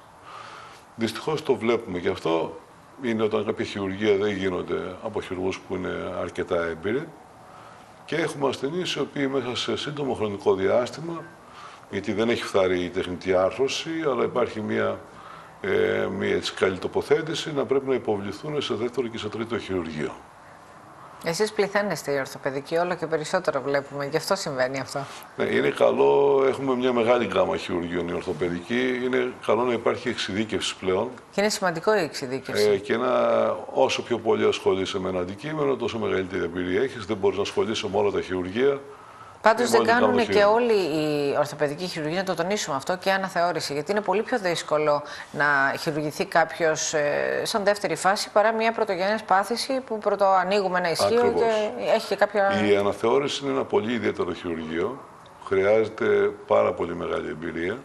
Δυστυχώς το βλέπουμε και αυτό. Είναι όταν κάποια χειρουργία δεν γίνονται από χειρουργούς που είναι αρκετά έμπειροι και έχουμε ασθενείς οι οποίοι μέσα σε σύντομο χρονικό διάστημα, γιατί δεν έχει φθαρεί η τεχνητή άρθρωση, αλλά υπάρχει μια καλή τοποθέτηση, να πρέπει να υποβληθούν σε δεύτερο και σε τρίτο χειρουργείο. Εσείς πληθαίνεστε η ορθοπαιδική, όλο και περισσότερο βλέπουμε, γι' αυτό συμβαίνει αυτό. Ναι, είναι καλό, έχουμε μια μεγάλη γκάμα χειρουργείων η ορθοπαιδική, είναι καλό να υπάρχει εξειδίκευση πλέον. Και είναι σημαντικό η εξειδίκευση. Και όσο πιο πολύ ασχολείσαι με ένα αντικείμενο, τόσο μεγαλύτερη εμπειρία έχεις, δεν μπορείς να ασχολείσαι με όλα τα χειρουργεία. Πάντως δεν κάνουν και όλοι οι ορθοπαιδικοί χειρουργοί, να το τονίσουμε αυτό, και αναθεώρηση. Γιατί είναι πολύ πιο δύσκολο να χειρουργηθεί κάποιος σαν δεύτερη φάση παρά μια πρωτογενής πάθηση που πρωτοανοίγουμε ένα ισχύο και έχει και κάποια. Η αναθεώρηση είναι ένα πολύ ιδιαίτερο χειρουργείο. Χρειάζεται πάρα πολύ μεγάλη εμπειρία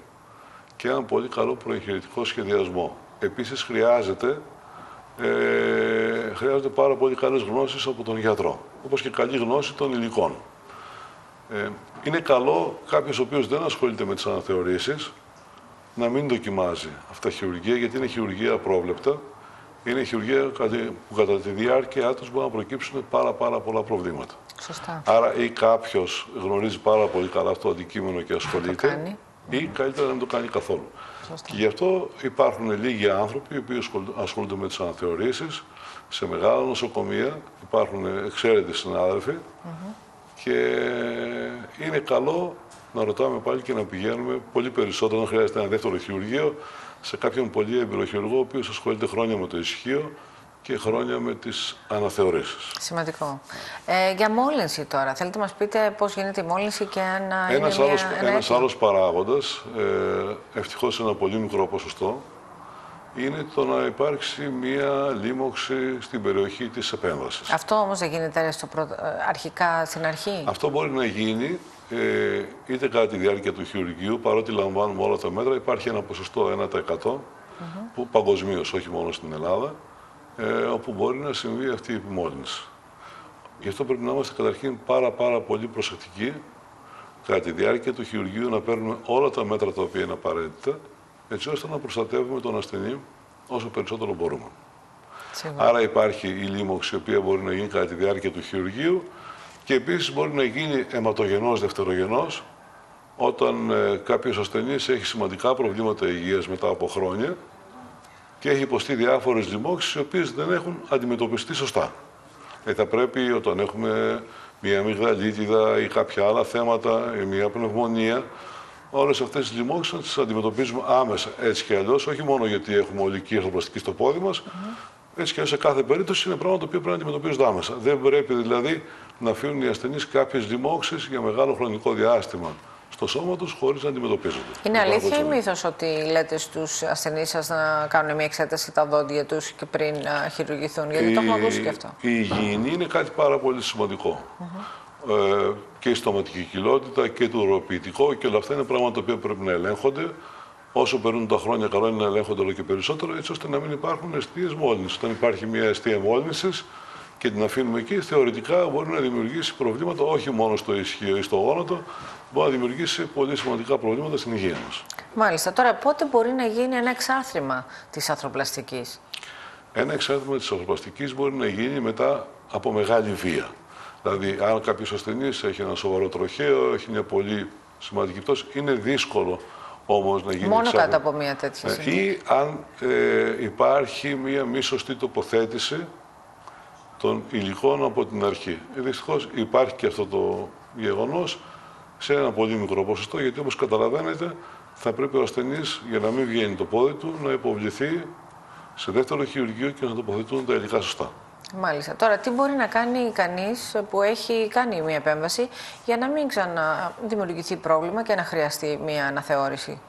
και έναν πολύ καλό προεγχειρητικό σχεδιασμό. Επίσης χρειάζονται πάρα πολύ καλές γνώσεις από τον γιατρό, όπως και καλή γνώση των υλικών. Είναι καλό κάποιος ο οποίος δεν ασχολείται με τις αναθεωρήσεις να μην δοκιμάζει αυτά τα χειρουργεία, γιατί είναι χειρουργεία απρόβλεπτα. Είναι χειρουργεία που κατά τη διάρκεια τους μπορεί να προκύψουν πάρα πολλά προβλήματα. Σωστά. Άρα ή κάποιος γνωρίζει πάρα πολύ καλά αυτό το αντικείμενο και ασχολείται, ή καλύτερα να μην το κάνει καθόλου. Σωστά. Και γι' αυτό υπάρχουν λίγοι άνθρωποι οι οποίοι ασχολούνται με τις αναθεωρήσεις. Σε μεγάλα νοσοκομεία υπάρχουν εξαίρετοι συνάδελφοι. Και είναι καλό να ρωτάμε πάλι και να πηγαίνουμε πολύ περισσότερο, αν χρειάζεται ένα δεύτερο χειρουργείο, σε κάποιον πολύ έμπειρο χειρουργό, ο οποίος ασχολείται χρόνια με το ισχύο και χρόνια με τις αναθεωρήσεις. Σημαντικό. Για μόλυνση τώρα, θέλετε να μας πείτε πώς γίνεται η μόλυνση και αν είναι ένας άλλος παράγοντας, ευτυχώς ένα πολύ μικρό ποσοστό, είναι το να υπάρξει μία λίμωξη στην περιοχή της επέμβασης. Αυτό όμως δεν γίνεται αρχικά στην αρχή? Αυτό μπορεί να γίνει είτε κατά τη διάρκεια του χειρουργείου, παρότι λαμβάνουμε όλα τα μέτρα, υπάρχει ένα ποσοστό 1% που παγκοσμίως, όχι μόνο στην Ελλάδα, όπου μπορεί να συμβεί αυτή η επιμόλυνση. Γι' αυτό πρέπει να είμαστε καταρχήν πάρα πολύ προσεκτικοί κατά τη διάρκεια του χειρουργείου, να παίρνουμε όλα τα μέτρα τα οποία είναι απαραίτητα, έτσι ώστε να προστατεύουμε τον ασθενή όσο περισσότερο μπορούμε. Σίγουρα. Άρα υπάρχει η λίμωξη, η οποία μπορεί να γίνει κατά τη διάρκεια του χειρουργείου και επίσης μπορεί να γίνει αιματογενός, δευτερογενός, όταν κάποιος ασθενής έχει σημαντικά προβλήματα υγείας μετά από χρόνια και έχει υποστεί διάφορες λιμώξεις, οι οποίες δεν έχουν αντιμετωπιστεί σωστά. Θα πρέπει, όταν έχουμε μια αμυγδαλίτιδα ή κάποια άλλα θέματα, ή μια πνευμονία, όλες αυτές τις λοιμώξεις να τις αντιμετωπίζουμε άμεσα, έτσι κι αλλιώς, όχι μόνο γιατί έχουμε ολική ορθοπλαστική στο πόδι μας, έτσι κι αλλιώς σε κάθε περίπτωση είναι πράγματα που πρέπει να αντιμετωπίζονται άμεσα. Δεν πρέπει δηλαδή να αφήνουν οι ασθενείς κάποιες λοιμώξεις για μεγάλο χρονικό διάστημα στο σώμα τους χωρίς να αντιμετωπίζονται. Είναι αλήθεια ή μύθος ότι λέτε στους ασθενείς σας να κάνουν μια εξέταση τα δόντια τους και πριν να χειρουργηθούν? Γιατί το έχουμε ακούσει και αυτό. Η υγιεινή είναι κάτι πάρα πολύ σημαντικό. και η στοματική κοιλότητα και το ουροποιητικό και όλα αυτά είναι πράγματα τα οποία πρέπει να ελέγχονται. Όσο περνούν τα χρόνια, καλό είναι να ελέγχονται όλο και περισσότερο, έτσι ώστε να μην υπάρχουν αιστείες μόλυνσης. Όταν υπάρχει μια αιστεία μόλυνσης και την αφήνουμε εκεί, θεωρητικά μπορεί να δημιουργήσει προβλήματα όχι μόνο στο ισχύο ή στο γόνατο, μπορεί να δημιουργήσει πολύ σημαντικά προβλήματα στην υγεία μας. Μάλιστα. Τώρα, πότε μπορεί να γίνει ένα εξάθλιμα της αρθροπλαστικής? Ένα εξάθλιμα της αρθροπλαστικής μπορεί να γίνει μετά από μεγάλη βία. Δηλαδή, αν κάποιος ασθενής έχει ένα σοβαρό τροχαίο, έχει μια πολύ σημαντική πτώση, είναι δύσκολο. Όμως, να γίνει μόνο εξάρτημα. Κάτω από μια τέτοια συνήθεια. Ή αν υπάρχει μια μη σωστή τοποθέτηση των υλικών από την αρχή. Δυστυχώς υπάρχει και αυτό το γεγονός σε ένα πολύ μικρό ποσοστό, γιατί όπως καταλαβαίνετε θα πρέπει ο ασθενής, για να μην βγαίνει το πόδι του, να υποβληθεί σε δεύτερο χειρουργείο και να τοποθετούν τα υλικά σωστά. Μάλιστα. Τώρα, τι μπορεί να κάνει κανείς που έχει κάνει μια επέμβαση για να μην ξαναδημιουργηθεί πρόβλημα και να χρειαστεί μια αναθεώρηση?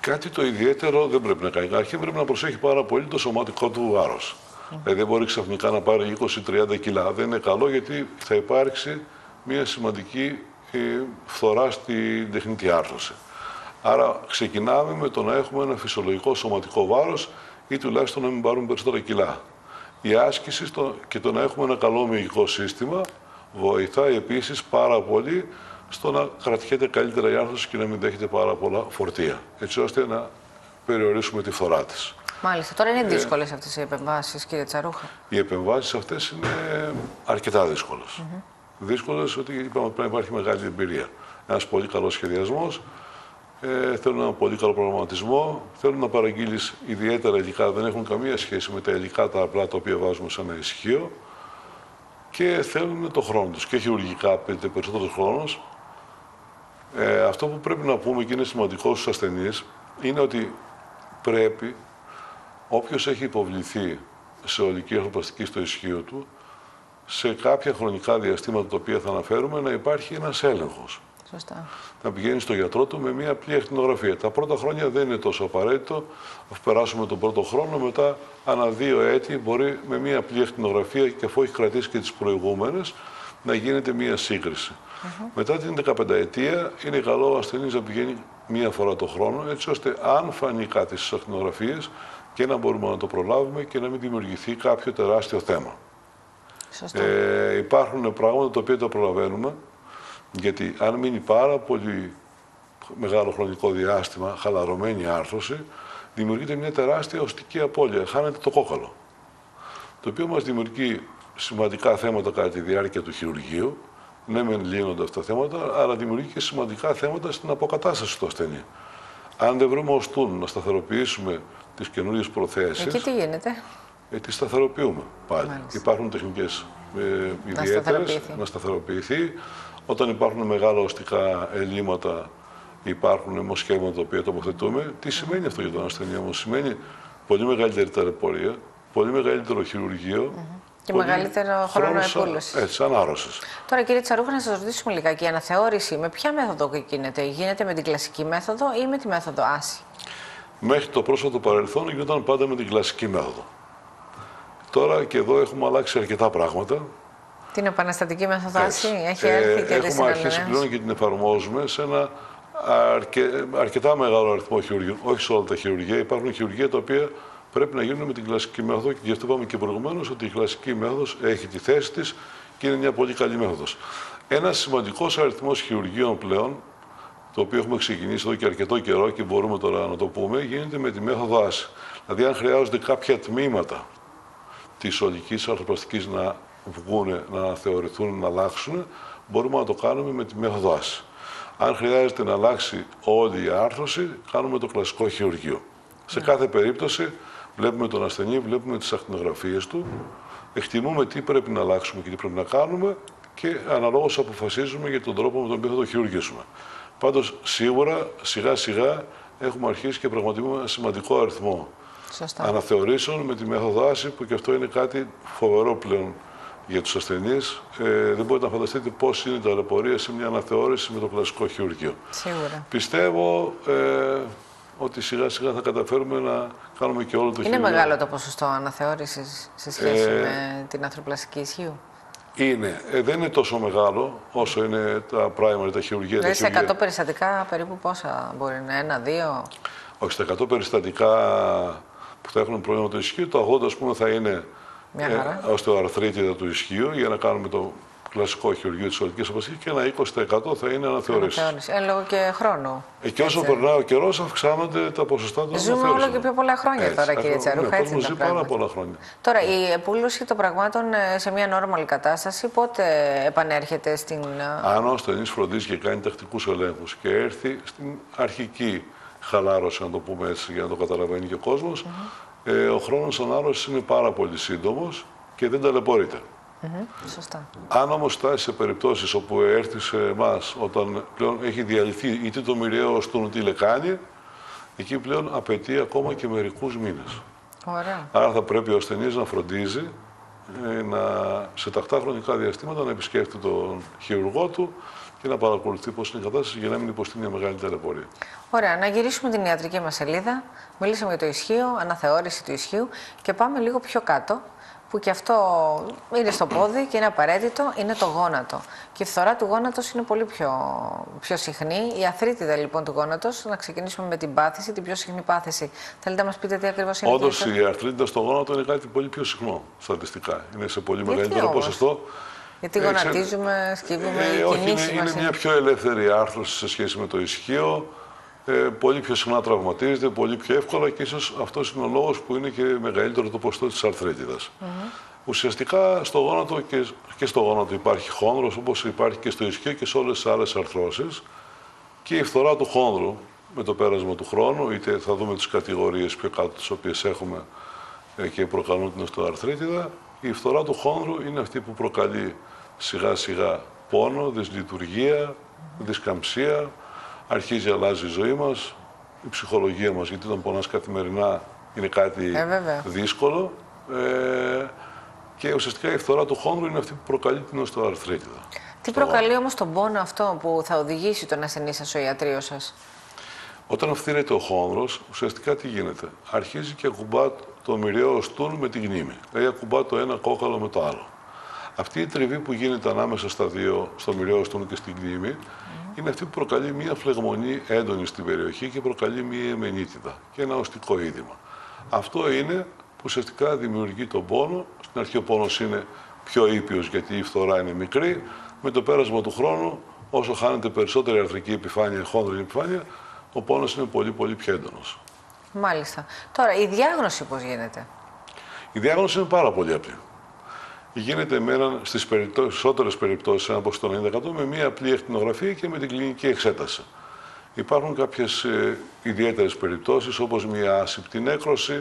Κάτι το ιδιαίτερο δεν πρέπει να κάνει. Αρχήν πρέπει να προσέχει πάρα πολύ το σωματικό του βάρος. Δηλαδή, δεν μπορεί ξαφνικά να πάρει 20-30 κιλά. Δεν είναι καλό, γιατί θα υπάρξει μια σημαντική φθορά στην τεχνητή άρθρωση. Άρα, ξεκινάμε με το να έχουμε ένα φυσιολογικό σωματικό βάρος ή τουλάχιστον να μην πάρουμε περισσότερα κιλά. Η άσκηση και το να έχουμε ένα καλό μυϊκό σύστημα βοηθάει επίσης πάρα πολύ στο να κρατιέται καλύτερα η άρθρωση και να μην δέχεται πάρα πολλά φορτία, έτσι ώστε να περιορίσουμε τη φθορά της. Μάλιστα. Τώρα είναι δύσκολες αυτές οι επεμβάσεις, κύριε Τσαρούχα? Οι επεμβάσεις αυτές είναι αρκετά δύσκολες. Δύσκολες, ότι είπαμε, πρέπει να υπάρχει μεγάλη εμπειρία. Ένας πολύ καλός σχεδιασμός, θέλουν ένα πολύ καλό προγραμματισμό, θέλουν να παραγγείλεις ιδιαίτερα υλικά, δεν έχουν καμία σχέση με τα υλικά τα απλά τα οποία βάζουμε σε ένα ισχύο, και θέλουν το χρόνο τους. Και χειρουργικά απαιτείται περισσότερος χρόνος. Αυτό που πρέπει να πούμε και είναι σημαντικό στους ασθενείς είναι ότι πρέπει όποιος έχει υποβληθεί σε ολική αρθροπλαστική στο ισχύο του, σε κάποια χρονικά διαστήματα τα οποία θα αναφέρουμε, να υπάρχει ένας έλεγχος. Σωστά. Να πηγαίνει στον γιατρό του με μια απλή ακτινογραφία. Τα πρώτα χρόνια δεν είναι τόσο απαραίτητο. Αφού περάσουμε τον πρώτο χρόνο, μετά ανά 2 έτη μπορεί με μια απλή ακτινογραφία, και αφού έχει κρατήσει και τις προηγούμενες, να γίνεται μια σύγκριση. Μετά την 15ετία είναι καλό ο ασθενής να πηγαίνει μία φορά το χρόνο, έτσι ώστε αν φανεί κάτι στις ακτινογραφίες και να μπορούμε να το προλάβουμε και να μην δημιουργηθεί κάποιο τεράστιο θέμα. Σωστά. Υπάρχουν πράγματα τα οποία τα προλαβαίνουμε. Γιατί αν μείνει πάρα πολύ μεγάλο χρονικό διάστημα χαλαρωμένη άρθρωση, δημιουργείται μια τεράστια οστική απώλεια, χάνεται το κόκαλο. Το οποίο μας δημιουργεί σημαντικά θέματα κατά τη διάρκεια του χειρουργείου. Ναι, μεν λύνονται αυτά τα θέματα, αλλά δημιουργεί και σημαντικά θέματα στην αποκατάσταση του ασθενή. Αν δεν βρούμε οστούν να σταθεροποιήσουμε τις καινούριες προθέσεις. Εκεί τι γίνεται? Τις σταθεροποιούμε πάλι. Μάλιστα. Υπάρχουν τεχνικές ιδιαίτερες να σταθεροποιηθεί. Όταν υπάρχουν μεγάλα οστικά ελλείμματα, υπάρχουν αιμοσχήματα τα οποία τοποθετούμε. Τι σημαίνει αυτό για τον ασθενή όμως? Σημαίνει πολύ μεγαλύτερη ταλαιπωρία, πολύ μεγαλύτερο χειρουργείο. Και μεγαλύτερο χρόνο επούλωσης. Έτσι, ανάρρωσης. Τώρα, κύριε Τσαρούχα, να σας ρωτήσουμε λιγάκι. Η αναθεώρηση με ποια μέθοδο γίνεται? Γίνεται με την κλασική μέθοδο ή με τη μέθοδο ASI? Μέχρι το πρόσφατο παρελθόν γινόταν πάντα με την κλασική μέθοδο. Τώρα και εδώ έχουμε αλλάξει αρκετά πράγματα. Την επαναστατική μέθοδο ASI έχει έρθει και έχουμε αρχίσει πλέον και την εφαρμόζουμε σε ένα αρκετά μεγάλο αριθμό χειρουργείων. Όχι σε όλα τα χειρουργεία. Υπάρχουν χειρουργεία τα οποία πρέπει να γίνουν με την κλασική μέθοδο, και γι' αυτό είπαμε και προηγουμένως ότι η κλασική μέθοδος έχει τη θέση της και είναι μια πολύ καλή μέθοδος. Ένας σημαντικός αριθμός χειρουργείων πλέον, το οποίο έχουμε ξεκινήσει εδώ και αρκετό καιρό και μπορούμε τώρα να το πούμε, γίνεται με τη μέθοδο ASI. Δηλαδή, αν χρειάζονται κάποια τμήματα της ολικής αρθροπλαστικής να βγουν, να θεωρηθούν, να αλλάξουν, μπορούμε να το κάνουμε με τη μέθοδο ASI. Αν χρειάζεται να αλλάξει όλη η άρθρωση, κάνουμε το κλασικό χειρουργείο. Σε κάθε περίπτωση, βλέπουμε τον ασθενή, βλέπουμε τις ακτινογραφίες του, εκτιμούμε τι πρέπει να αλλάξουμε και τι πρέπει να κάνουμε και αναλόγως αποφασίζουμε για τον τρόπο με τον οποίο θα το χειρουργήσουμε. Πάντως, σίγουρα, σιγά-σιγά, έχουμε αρχίσει και πραγματοποιούμε ένα σημαντικό αριθμό αναθεωρήσεων με τη μέθοδο ASI, που και αυτό είναι κάτι φοβερό πλέον για τους ασθενείς. Δεν μπορείτε να φανταστείτε πώς είναι η ταλαιπωρία σε μια αναθεώρηση με το κλασικό χειρουργείο. Σίγουρα. Πιστεύω ότι σιγά-σιγά θα καταφέρουμε να κάνουμε και όλο το χειρουργείο. Είναι μεγάλο το ποσοστό αναθεώρησης σε σχέση με την αρθροπλαστική ισχύου? Είναι. Δεν είναι τόσο μεγάλο όσο είναι τα primary, τα χειρουργεία. Δηλαδή σε 100 περιστατικά περίπου πόσα μπορεί να είναι, ένα-δύο. Όχι, στα 100 περιστατικά που θα έχουν προβλήματα του ισχύου, το 80 ας πούμε θα είναι οστεοαρθρίτιδα του ισχύου για να κάνουμε το κλασικό χειρουργείο της οδικής απασχής και ένα 20% θα είναι αναθεωρήσεις. Εν λόγω και χρόνου. Και όσο περνάει ο καιρός, αυξάνονται τα ποσοστά των αναθεωρήσεων. Ζούμε όλο και πιο πολλά χρόνια τώρα, κύριε Τσαρούχα. Ναι, ζει πάρα πολλά χρόνια. Τώρα, η επούλωση των πραγμάτων σε μια normal κατάσταση, πότε επανέρχεται στην. Αν ο ασθενής φροντίζει και κάνει τακτικούς ελέγχους και έρθει στην αρχική χαλάρωση, να το πούμε έτσι, για να το καταλαβαίνει και ο κόσμος, ο χρόνος ανάρρωσης είναι πάρα πολύ σύντομος και δεν ταλαιπωρείται. Σωστά. Αν όμως φτάσει σε περιπτώσεις όπου έρθει σε εμάς, όταν πλέον έχει διαλυθεί είτε το μοιραίο του είτε η λεκάνη, εκεί πλέον απαιτεί ακόμα και μερικούς μήνες. Ωραία. Άρα θα πρέπει ο ασθενής να φροντίζει σε τακτά χρονικά διαστήματα να επισκέφτει τον χειρουργό του και να παρακολουθεί πώς είναι η κατάσταση για να μην υποστεί μια μεγάλη ταλαιπωρία. Ωραία, να γυρίσουμε την ιατρική μας σελίδα. Μιλήσαμε για το ισχύο, αναθεώρηση του ισχύου και πάμε λίγο πιο κάτω, που και αυτό είναι στο πόδι και είναι απαραίτητο, είναι το γόνατο. Και η φθορά του γόνατος είναι πολύ πιο συχνή. Η αθρίτιδα λοιπόν του γόνατος, να ξεκινήσουμε με την πάθηση, την πιο συχνή πάθηση. Θέλετε να μας πείτε τι ακριβώς είναι? Όντως η αθρίτιδα στο γόνατο είναι κάτι πολύ πιο συχνό στατιστικά. Είναι σε πολύ μεγαλύτερο ποσοστό. Γιατί γονατίζουμε, σκύβουμε, κινήσεις μας. Είναι μια πιο ελεύθερη άρθρωση σε σχέση με το ισχύο. Πολύ πιο συχνά τραυματίζεται, πολύ πιο εύκολα και ίσως αυτός είναι ο λόγος που είναι και μεγαλύτερο το ποσοστό της αρθρίτιδας. Ουσιαστικά στο γόνατο και στο γόνατο υπάρχει χόνδρος, όπως υπάρχει και στο ισχύο και σε όλες τις άλλες αρθρώσεις. Και η φθορά του χόνδρου με το πέρασμα του χρόνου, είτε θα δούμε τις κατηγορίες πιο κάτω τις οποίες έχουμε και προκαλούν την οστεοαρθρίτιδα, η φθορά του χόνδρου είναι αυτή που προκαλεί σιγά σιγά πόνο, δυσλειτουργία, δισκαμψία. Αρχίζει, αλλάζει η ζωή μας, η ψυχολογία μας, γιατί όταν πονάς καθημερινά είναι κάτι δύσκολο. Και ουσιαστικά η φθορά του χόνδρου είναι αυτή που προκαλεί την οστεοαρθρίτιδα. Τι προκαλεί όμως τον πόνο αυτό που θα οδηγήσει τον ασθενή σας ο ιατρείος σας? Όταν αυθύρεται ο χόνδρος, ουσιαστικά τι γίνεται? Αρχίζει και ακουμπά το μοιραίο οστούν με την γνήμη. Δηλαδή ακουμπά το ένα κόκαλο με το άλλο. Αυτή η τριβή που γίνεται ανάμεσα στα δύο, στο μοιραίο οστούν και στην γνήμη, είναι αυτή που προκαλεί μία φλεγμονή έντονη στην περιοχή και προκαλεί μία εμμενίτιδα και ένα οστικό είδημα. Αυτό είναι που ουσιαστικά δημιουργεί τον πόνο. Στην αρχή ο πόνος είναι πιο ήπιος γιατί η φθορά είναι μικρή. Με το πέρασμα του χρόνου, όσο χάνεται περισσότερη αρθρική επιφάνεια, χόνδρινη επιφάνεια, ο πόνος είναι πολύ πιο έντονος. Μάλιστα. Τώρα, η διάγνωση πώς γίνεται? Η διάγνωση είναι πάρα πολύ απλή. Γίνεται στις περισσότερες περιπτώσεις, από το 90%, με μία απλή ακτινογραφία και με την κλινική εξέταση. Υπάρχουν κάποιες ιδιαίτερες περιπτώσεις, όπως μία άσυπτη νέκρωση,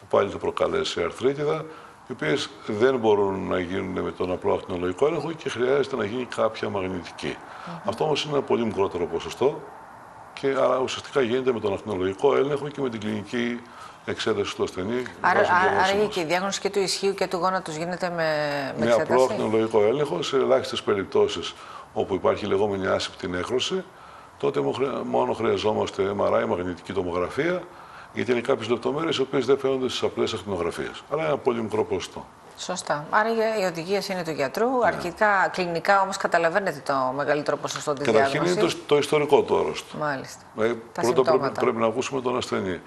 που πάλι θα προκαλέσει αρθρίτιδα, οι οποίες δεν μπορούν να γίνουν με τον απλό ακτινολογικό έλεγχο και χρειάζεται να γίνει κάποια μαγνητική. Αυτό όμως είναι ένα πολύ μικρότερο ποσοστό, και άρα ουσιαστικά γίνεται με τον ακτινολογικό έλεγχο και με την κλινική εξέταση του ασθενή. Άρα και η διάγνωση και του ισχύου και του γόνατος γίνεται με εξέταση. Με απλό ακτινολογικό έλεγχο, σε ελάχιστες περιπτώσεις όπου υπάρχει λεγόμενη άσυπτη νέκρωση, τότε μόνο χρειαζόμαστε MRI, μαγνητική τομογραφία, γιατί είναι κάποιες λεπτομέρειες οι οποίες δεν φαίνονται στις απλές ακτινογραφίες. Αλλά είναι ένα πολύ μικρό ποσοστό. Σωστά. Άρα οι οδηγίες είναι του γιατρού. Ναι. Αρχικά, κλινικά όμως, καταλαβαίνετε το μεγαλύτερο ποσοστό της διάγνωσης. Καταρχήν είναι το ιστορικό του άρρωστου. Μάλιστα. Πρώτα πρέπει να ακούσουμε τον ασθενή.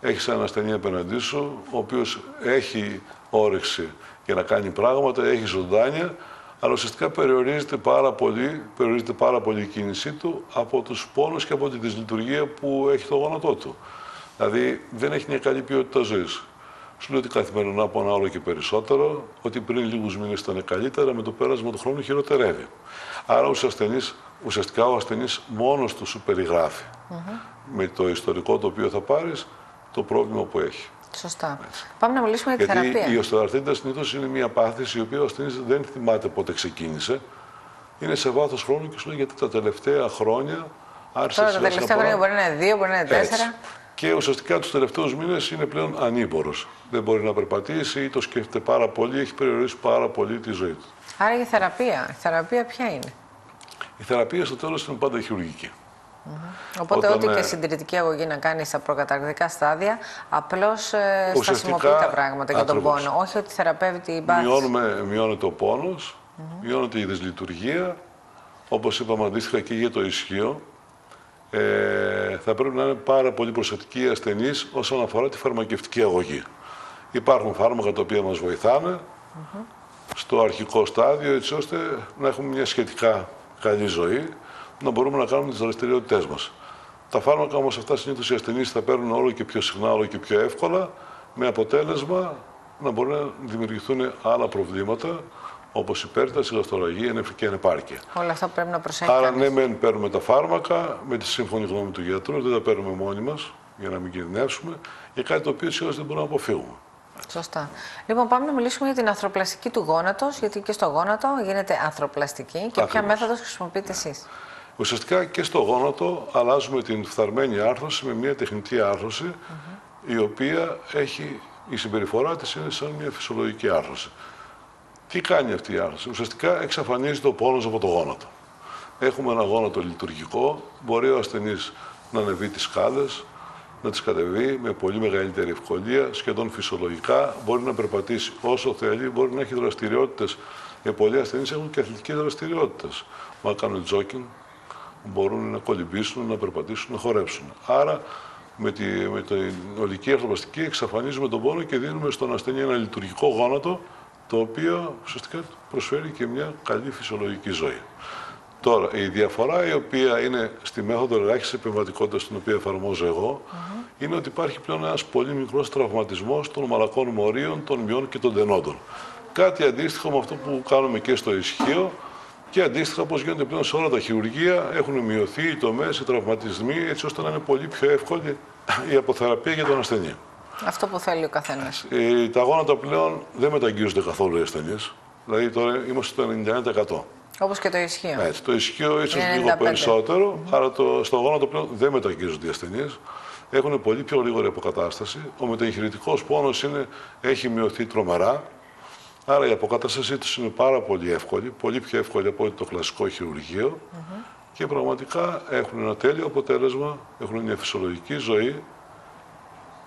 Έχεις έναν ασθενή απέναντί σου, ο οποίος έχει όρεξη για να κάνει πράγματα, έχει ζωντάνια, αλλά ουσιαστικά περιορίζεται πάρα πολύ η κίνησή του από τους πόνους και από τη δυσλειτουργία που έχει το γόνατό του. Δηλαδή δεν έχει μια καλή ποιότητα ζωής. Σου λέει ότι καθημερινά πονά όλο και περισσότερο, ότι πριν λίγους μήνες ήταν καλύτερα, με το πέρασμα του χρόνου χειροτερεύει. Άρα ουσιαστικά ο ασθενής μόνος του σου περιγράφει με το ιστορικό το οποίο θα πάρεις το πρόβλημα που έχει. Σωστά. Έτσι. Πάμε να μιλήσουμε για τη θεραπεία. Η οστεοαρθρίτιδα συνήθως είναι μια πάθηση η οποία ο ασθενής δεν θυμάται πότε ξεκίνησε. Είναι σε βάθος χρόνου και σου λέει γιατί τα τελευταία χρόνια άρχισε να. Τώρα τα τελευταία χρόνια μπορεί να είναι 2, μπορεί να είναι 4. Και ουσιαστικά τους τελευταίους μήνες είναι πλέον ανήμπορος. Δεν μπορεί να περπατήσει ή το σκέφτεται πάρα πολύ, έχει περιορίσει πάρα πολύ τη ζωή του. Άρα η θεραπεία. Η θεραπεία ποια είναι? Η θεραπεία στο τέλος είναι πάντα χειρουργική. Οπότε ό,τι και συντηρητική αγωγή να κάνει στα προκαταρκτικά στάδια, απλώς στασιμοποιεί τα πράγματα και τον πόνο. Όχι ότι θεραπεύει την πάθηση. Μειώνεται ο πόνος, Μειώνεται η δυσλειτουργία, όπως είπαμε αντίστοιχα και για το ισχύο. Θα πρέπει να είναι πάρα πολύ προσεκτικοί οι ασθενείς όσον αφορά τη φαρμακευτική αγωγή. Υπάρχουν φάρμακα τα οποία μας βοηθάνε στο αρχικό στάδιο, έτσι ώστε να έχουμε μια σχετικά καλή ζωή, να μπορούμε να κάνουμε τις δραστηριότητές μας. Τα φάρμακα όμως αυτά συνήθως οι ασθενείς τα παίρνουν όλο και πιο συχνά, όλο και πιο εύκολα, με αποτέλεσμα να μπορούν να δημιουργηθούν άλλα προβλήματα, όπως υπέρταση, γαστραγία, νεφρική ανεπάρκεια. Όλα αυτά πρέπει να προσέχουμε. Άρα, ναι, μεν παίρνουμε τα φάρμακα με τη σύμφωνη γνώμη του γιατρού, δεν τα παίρνουμε μόνοι μας για να μην κινδυνεύσουμε, για κάτι το οποίο σίγουρα δεν μπορούμε να αποφύγουμε. Σωστά. Λοιπόν, πάμε να μιλήσουμε για την ανθρωπλαστική του γόνατος, γιατί και στο γόνατο γίνεται ανθρωπλαστική. Και ποια μέθοδος χρησιμοποιείτε εσείς? Ουσιαστικά και στο γόνατο αλλάζουμε την φθαρμένη άρθρωση με μια τεχνητή άρθρωση, η οποία έχει, η συμπεριφορά της είναι σαν μια φυσιολογική άρθρωση. Τι κάνει αυτή η άρθρωση? Ουσιαστικά εξαφανίζεται ο πόνος από το γόνατο. Έχουμε ένα γόνατο λειτουργικό, μπορεί ο ασθενής να ανεβεί τις σκάλες, να τις κατεβεί με πολύ μεγαλύτερη ευκολία, σχεδόν φυσιολογικά, μπορεί να περπατήσει όσο θέλει, μπορεί να έχει δραστηριότητες. Πολλοί ασθενείς έχουν και αθλητικές δραστηριότητες. Μα κάνουν τζόκινγκ, μπορούν να κολυμπήσουν, να περπατήσουν, να χορέψουν. Άρα, με την ολική αρθρωπλαστική εξαφανίζουμε τον πόνο και δίνουμε στον ασθενή ένα λειτουργικό γόνατο, το οποίο ουσιαστικά προσφέρει και μια καλή φυσιολογική ζωή. Τώρα, η διαφορά η οποία είναι στη μέθοδο ελάχιστης επεμβατικότητας, την οποία εφαρμόζω εγώ, είναι ότι υπάρχει πλέον ένας πολύ μικρός τραυματισμός των μαλακών μορίων, των μειών και των τενόντων. Κάτι αντίστοιχο με αυτό που κάνουμε και στο ισχύο και αντίστοιχα όπως γίνονται πλέον σε όλα τα χειρουργεία, έχουν μειωθεί οι τομές, οι τραυματισμοί, έτσι ώστε να είναι πολύ πιο εύκολη η αποθεραπεία για τον ασθενή. Αυτό που θέλει ο καθένας. Τα γόνατα πλέον δεν μεταγγίζονται καθόλου οι ασθενείς. Δηλαδή τώρα είμαστε στο 91%. Όπως και το ισχύο. Έτσι, το ισχύο ίσως λίγο περισσότερο, αλλά στο γόνατο πλέον δεν μεταγγίζονται οι ασθενείς. Έχουν πολύ πιο γρήγορη αποκατάσταση. Ο μεταγχειρητικός πόνος έχει μειωθεί τρομερά. Άρα η αποκατάστασή τους είναι πάρα πολύ εύκολη, πολύ πιο εύκολη από το κλασικό χειρουργείο. Και πραγματικά έχουν ένα τέλειο αποτέλεσμα, έχουν μια φυσιολογική ζωή.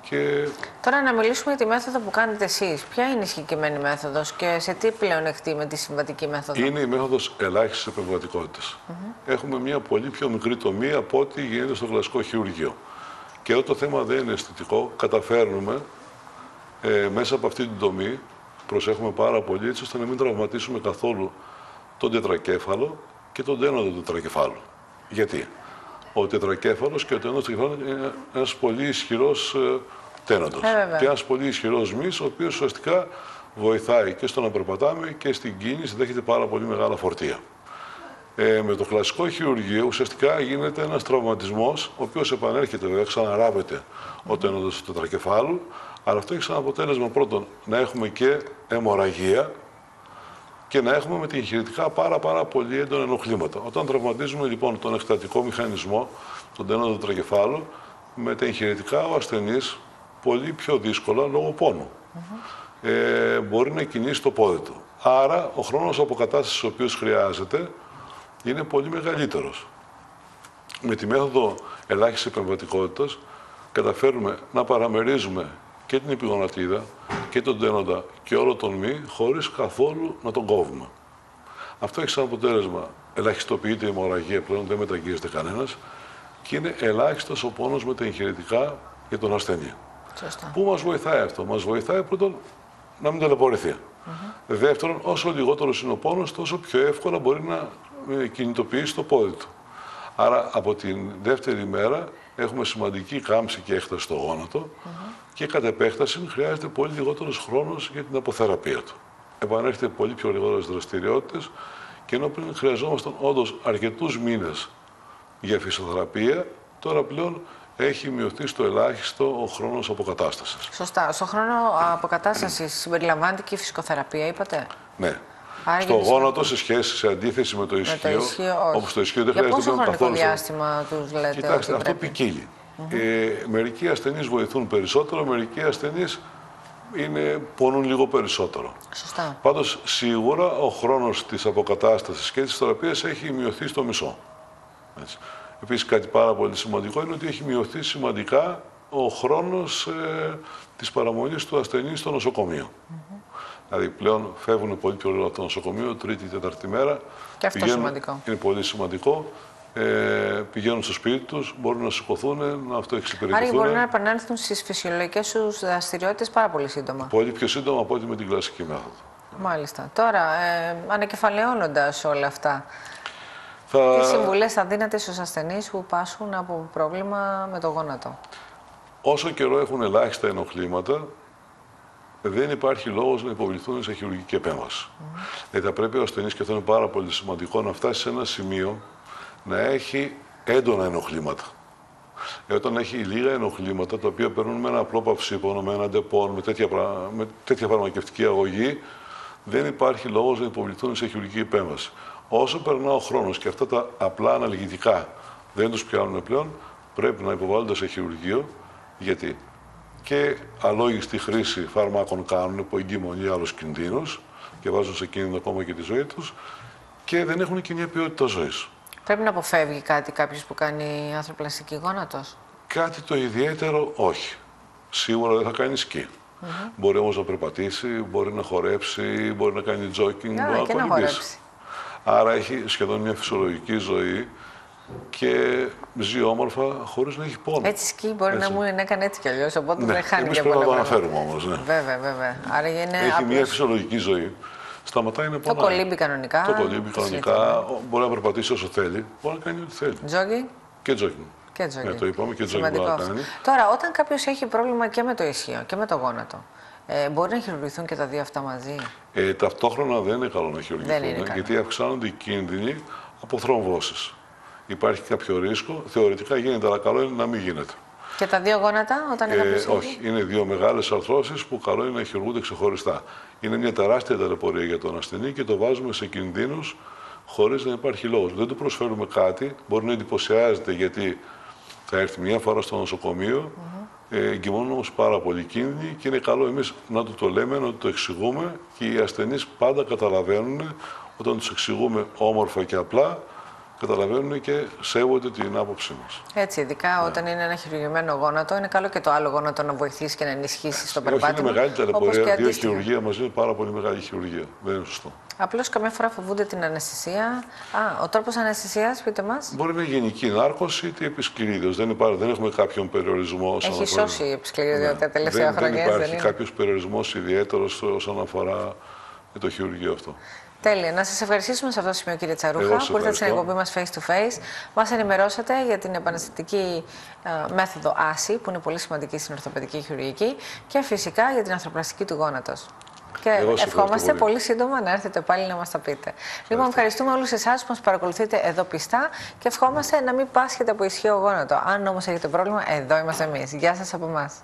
Και... Τώρα να μιλήσουμε για τη μέθοδο που κάνετε εσείς. Ποια είναι η συγκεκριμένη μέθοδος και σε τι πλεονεκτεί με τη συμβατική μέθοδο? Είναι η μέθοδος ελάχιστης επεμβατικότητας. Έχουμε μια πολύ πιο μικρή τομή από ό,τι γίνεται στο κλασικό χειρουργείο. Και εδώ το θέμα δεν είναι αισθητικό. Καταφέρνουμε μέσα από αυτή την τομή, προσέχουμε πάρα πολύ έτσι ώστε να μην τραυματίσουμε καθόλου τον τετρακέφαλο και τον τένοντο του τετρακεφάλου. Γιατί? Ο τετρακέφαλος και ο τένοντος είναι ένας πολύ ισχυρός τένοντος και ένας πολύ ισχυρός μυς, ο οποίος ουσιαστικά βοηθάει και στο να περπατάμε και στην κίνηση, δέχεται πάρα πολύ μεγάλα φορτία. Με το κλασικό χειρουργείο ουσιαστικά γίνεται ένας τραυματισμός, ο οποίος επανέρχεται, βέβαια, ξαναράβεται ο τένοντος του τετρακεφάλου, αλλά αυτό έχει σαν αποτέλεσμα πρώτον να έχουμε και αιμορραγία και να έχουμε μεταγχειρητικά πάρα πολύ έντονα ενοχλήματα. Όταν τραυματίζουμε λοιπόν τον εκτατικό μηχανισμό, τον τένοντο του τετρακεφάλου, μεταγχειρητικά ο ασθενής πολύ πιο δύσκολα λόγω πόνου μπορεί να κινήσει το πόδι του. Άρα ο χρόνος αποκατάστασης ο οποίος χρειάζεται είναι πολύ μεγαλύτερος. Με τη μέθοδο ελάχιστης επεμβατικότητας καταφέρουμε να παραμερίζουμε και την επιγονατίδα και τον τένοντα και όλο τον μη, χωρίς καθόλου να τον κόβουμε. Αυτό έχει σαν αποτέλεσμα, ελαχιστοποιείται η αιμορραγία πλέον, δεν μεταγγίζεται κανένας και είναι ελάχιστος ο πόνος μεταγχειρητικά για τον ασθενή. Σωστά. Πού μας βοηθάει αυτό? Μας βοηθάει πρώτον να μην ταλαιπωρηθεί. Δεύτερον, όσο λιγότερος είναι ο πόνος, τόσο πιο εύκολα μπορεί να κινητοποιήσει το πόδι του. Άρα από την δεύτερη μέρα έχουμε σημαντική κάμψη και έκταση στο γόνατο και κατ' επέκταση χρειάζεται πολύ λιγότερος χρόνος για την αποθεραπεία του. Επανέρχεται πολύ πιο λιγότερες δραστηριότητες και ενώ πριν χρειαζόμασταν όντως αρκετούς μήνες για φυσιοθεραπεία, τώρα πλέον έχει μειωθεί στο ελάχιστο ο χρόνος αποκατάστασης. Σωστά. Στο χρόνο αποκατάστασης συμπεριλαμβάνεται και η φυσικοθεραπεία, είπατε. Ναι. Στο γόνατο, σε αντίθεση με το ισχύο, όπως το ισχύο δεν χρειάζεται να καθόλου. Διάστημα τους λέτε? Κοιτάξτε, αυτό ποικίλει. Μερικοί ασθενείς βοηθούν περισσότερο, μερικοί ασθενείς πονούν λίγο περισσότερο. Σωστά. Πάντως, σίγουρα ο χρόνος της αποκατάστασης και της θεραπείας έχει μειωθεί στο μισό. Έτσι. Επίσης, κάτι πάρα πολύ σημαντικό είναι ότι έχει μειωθεί σημαντικά ο χρόνος της παραμονής του ασθενή στο νοσοκομείο. Δηλαδή πλέον φεύγουν πολύ πιο γρήγορα από το νοσοκομείο, τρίτη, τέταρτη μέρα. Και αυτό πηγαίνουν, σημαντικό. Είναι πολύ σημαντικό. Πηγαίνουν στο σπίτι τους, μπορούν να σηκωθούν, να αυτοεξυπηρετηθούν. Άρα μπορούν να επανέλθουν στις φυσιολογικές τους δραστηριότητες πάρα πολύ σύντομα. Πολύ πιο σύντομα από ό,τι με την κλασική μέθοδο. Μάλιστα. Τώρα, ανακεφαλαιώνοντας όλα αυτά, τι συμβουλές θα δίνετε στους ασθενείς που πάσχουν από πρόβλημα με το γόνατο? Όσο καιρό έχουν ελάχιστα ενοχλήματα, δεν υπάρχει λόγος να υποβληθούν σε χειρουργική επέμβαση. Δηλαδή θα πρέπει ο ασθενής, και αυτό είναι πάρα πολύ σημαντικό, να φτάσει σε ένα σημείο να έχει έντονα ενοχλήματα. Όταν έχει λίγα ενοχλήματα, τα οποία περνούν με ένα απλό παυσίπονο, με ένα ντεπών, με τέτοια φαρμακευτική αγωγή, δεν υπάρχει λόγος να υποβληθούν σε χειρουργική επέμβαση. Όσο περνά ο χρόνος και αυτά τα απλά αναλγητικά δεν τους πιάνουν πλέον, πρέπει να υποβάλλονται σε χειρουργείο, γιατί και αλόγιστη χρήση φαρμάκων κάνουν που εγκυμονεί άλλους κινδύνους και βάζουν σε κίνδυνο ακόμα και τη ζωή τους και δεν έχουν και μια ποιότητα ζωής. Πρέπει να αποφεύγει κάτι κάποιος που κάνει ανθρωπλαστική γόνατος? Κάτι το ιδιαίτερο όχι. Σίγουρα δεν θα κάνει σκι. Μπορεί όμως να περπατήσει, μπορεί να χορέψει, μπορεί να κάνει τζόκινγκ, μπορεί να κολυμπήσει. Άρα έχει σχεδόν μια φυσιολογική ζωή και ζει όμορφα χωρίς να έχει πόνο. Έτσι σκι μπορεί έτσι να μου έκανε έτσι κι αλλιώς, οπότε δεν χάνει για πολλά. Εμείς πρέπει να το αναφέρουμε όμως. Ναι. Βέβαια, βέβαια. Άρα είναι έχει απλώς μια φυσιολογική ζωή. Σταματάει να πονάει. Το κολύμπι κανονικά. Το κολύμπι κανονικά. Μπορεί να περπατήσει όσο θέλει. Μπορεί να κάνει ό,τι θέλει. Τζόγκινγκ. Και τζόγκινγκ. Ναι, το είπαμε, και τζόγκινγκ μπορεί να κάνει. Τώρα, όταν κάποιος έχει πρόβλημα και με το ισχύο και με το γόνατο, μπορεί να χειρουργηθούν και τα δύο αυτά μαζί? Ταυτόχρονα δεν είναι καλό να χειρουργηθούν, γιατί αυξάνονται οι κίνδυνοι από θρομβώσεις. Υπάρχει κάποιο ρίσκο, θεωρητικά γίνεται, αλλά καλό είναι να μην γίνεται. Και τα δύο γόνατα, όταν είναι κάποιος? Όχι, είναι δύο μεγάλες αρθρώσεις που καλό είναι να χειρουργούνται ξεχωριστά. Είναι μια τεράστια ταλαιπωρία για τον ασθενή και το βάζουμε σε κινδύνους χωρίς να υπάρχει λόγος. Δεν του προσφέρουμε κάτι, μπορεί να εντυπωσιάζεται γιατί θα έρθει μια φορά στο νοσοκομείο. Εγκυμώνουν όμως πάρα πολύ κίνδυνοι και είναι καλό εμείς να του το λέμε, να του το εξηγούμε και οι ασθενείς πάντα καταλαβαίνουν όταν τους εξηγούμε όμορφα και απλά. Καταλαβαίνουν και σέβονται την άποψή μας. Έτσι, ειδικά όταν είναι ένα χειρουργημένο γόνατο, είναι καλό και το άλλο γόνατο να βοηθήσει και να ενισχύσει στο περπάτημα. Είναι μεγάλη ταλαιπωρία. Δύο χειρουργία μαζί είναι πάρα πολύ μεγάλη χειρουργία. Δεν είναι σωστό. Απλώς καμιά φορά φοβούνται την αναισθησία. Ο τρόπος αναισθησίας, πείτε μας. Μπορεί να είναι γενική νάρκωση είτε επισκληρίδιος. Δεν έχουμε κάποιον περιορισμό. Έχει σώσει η επισκληρίδιο τα τελευταία χρόνια. Δεν υπάρχει κάποιο περιορισμό ιδιαίτερο όσον αφορά το χειρουργείο αυτό. Τέλεια. Να σας ευχαριστήσουμε σε αυτό το σημείο, κύριε Τσαρούχα, που ήρθατε στην εκπομπή μας Face to Face. Μας ενημερώσατε για την επαναισθητική μέθοδο ASI, που είναι πολύ σημαντική στην ορθοπαιδική χειρουργική, και φυσικά για την ανθρωπλαστική του γόνατος. Και ευχόμαστε πολύ σύντομα να έρθετε πάλι να μας τα πείτε. Λοιπόν, ευχαριστούμε όλους εσάς που μας παρακολουθείτε εδώ πιστά και ευχόμαστε να μην πάσχετε από ισχυρό γόνατο. Αν όμως έχετε πρόβλημα, εδώ είμαστε εμείς. Γεια σας από εμάς.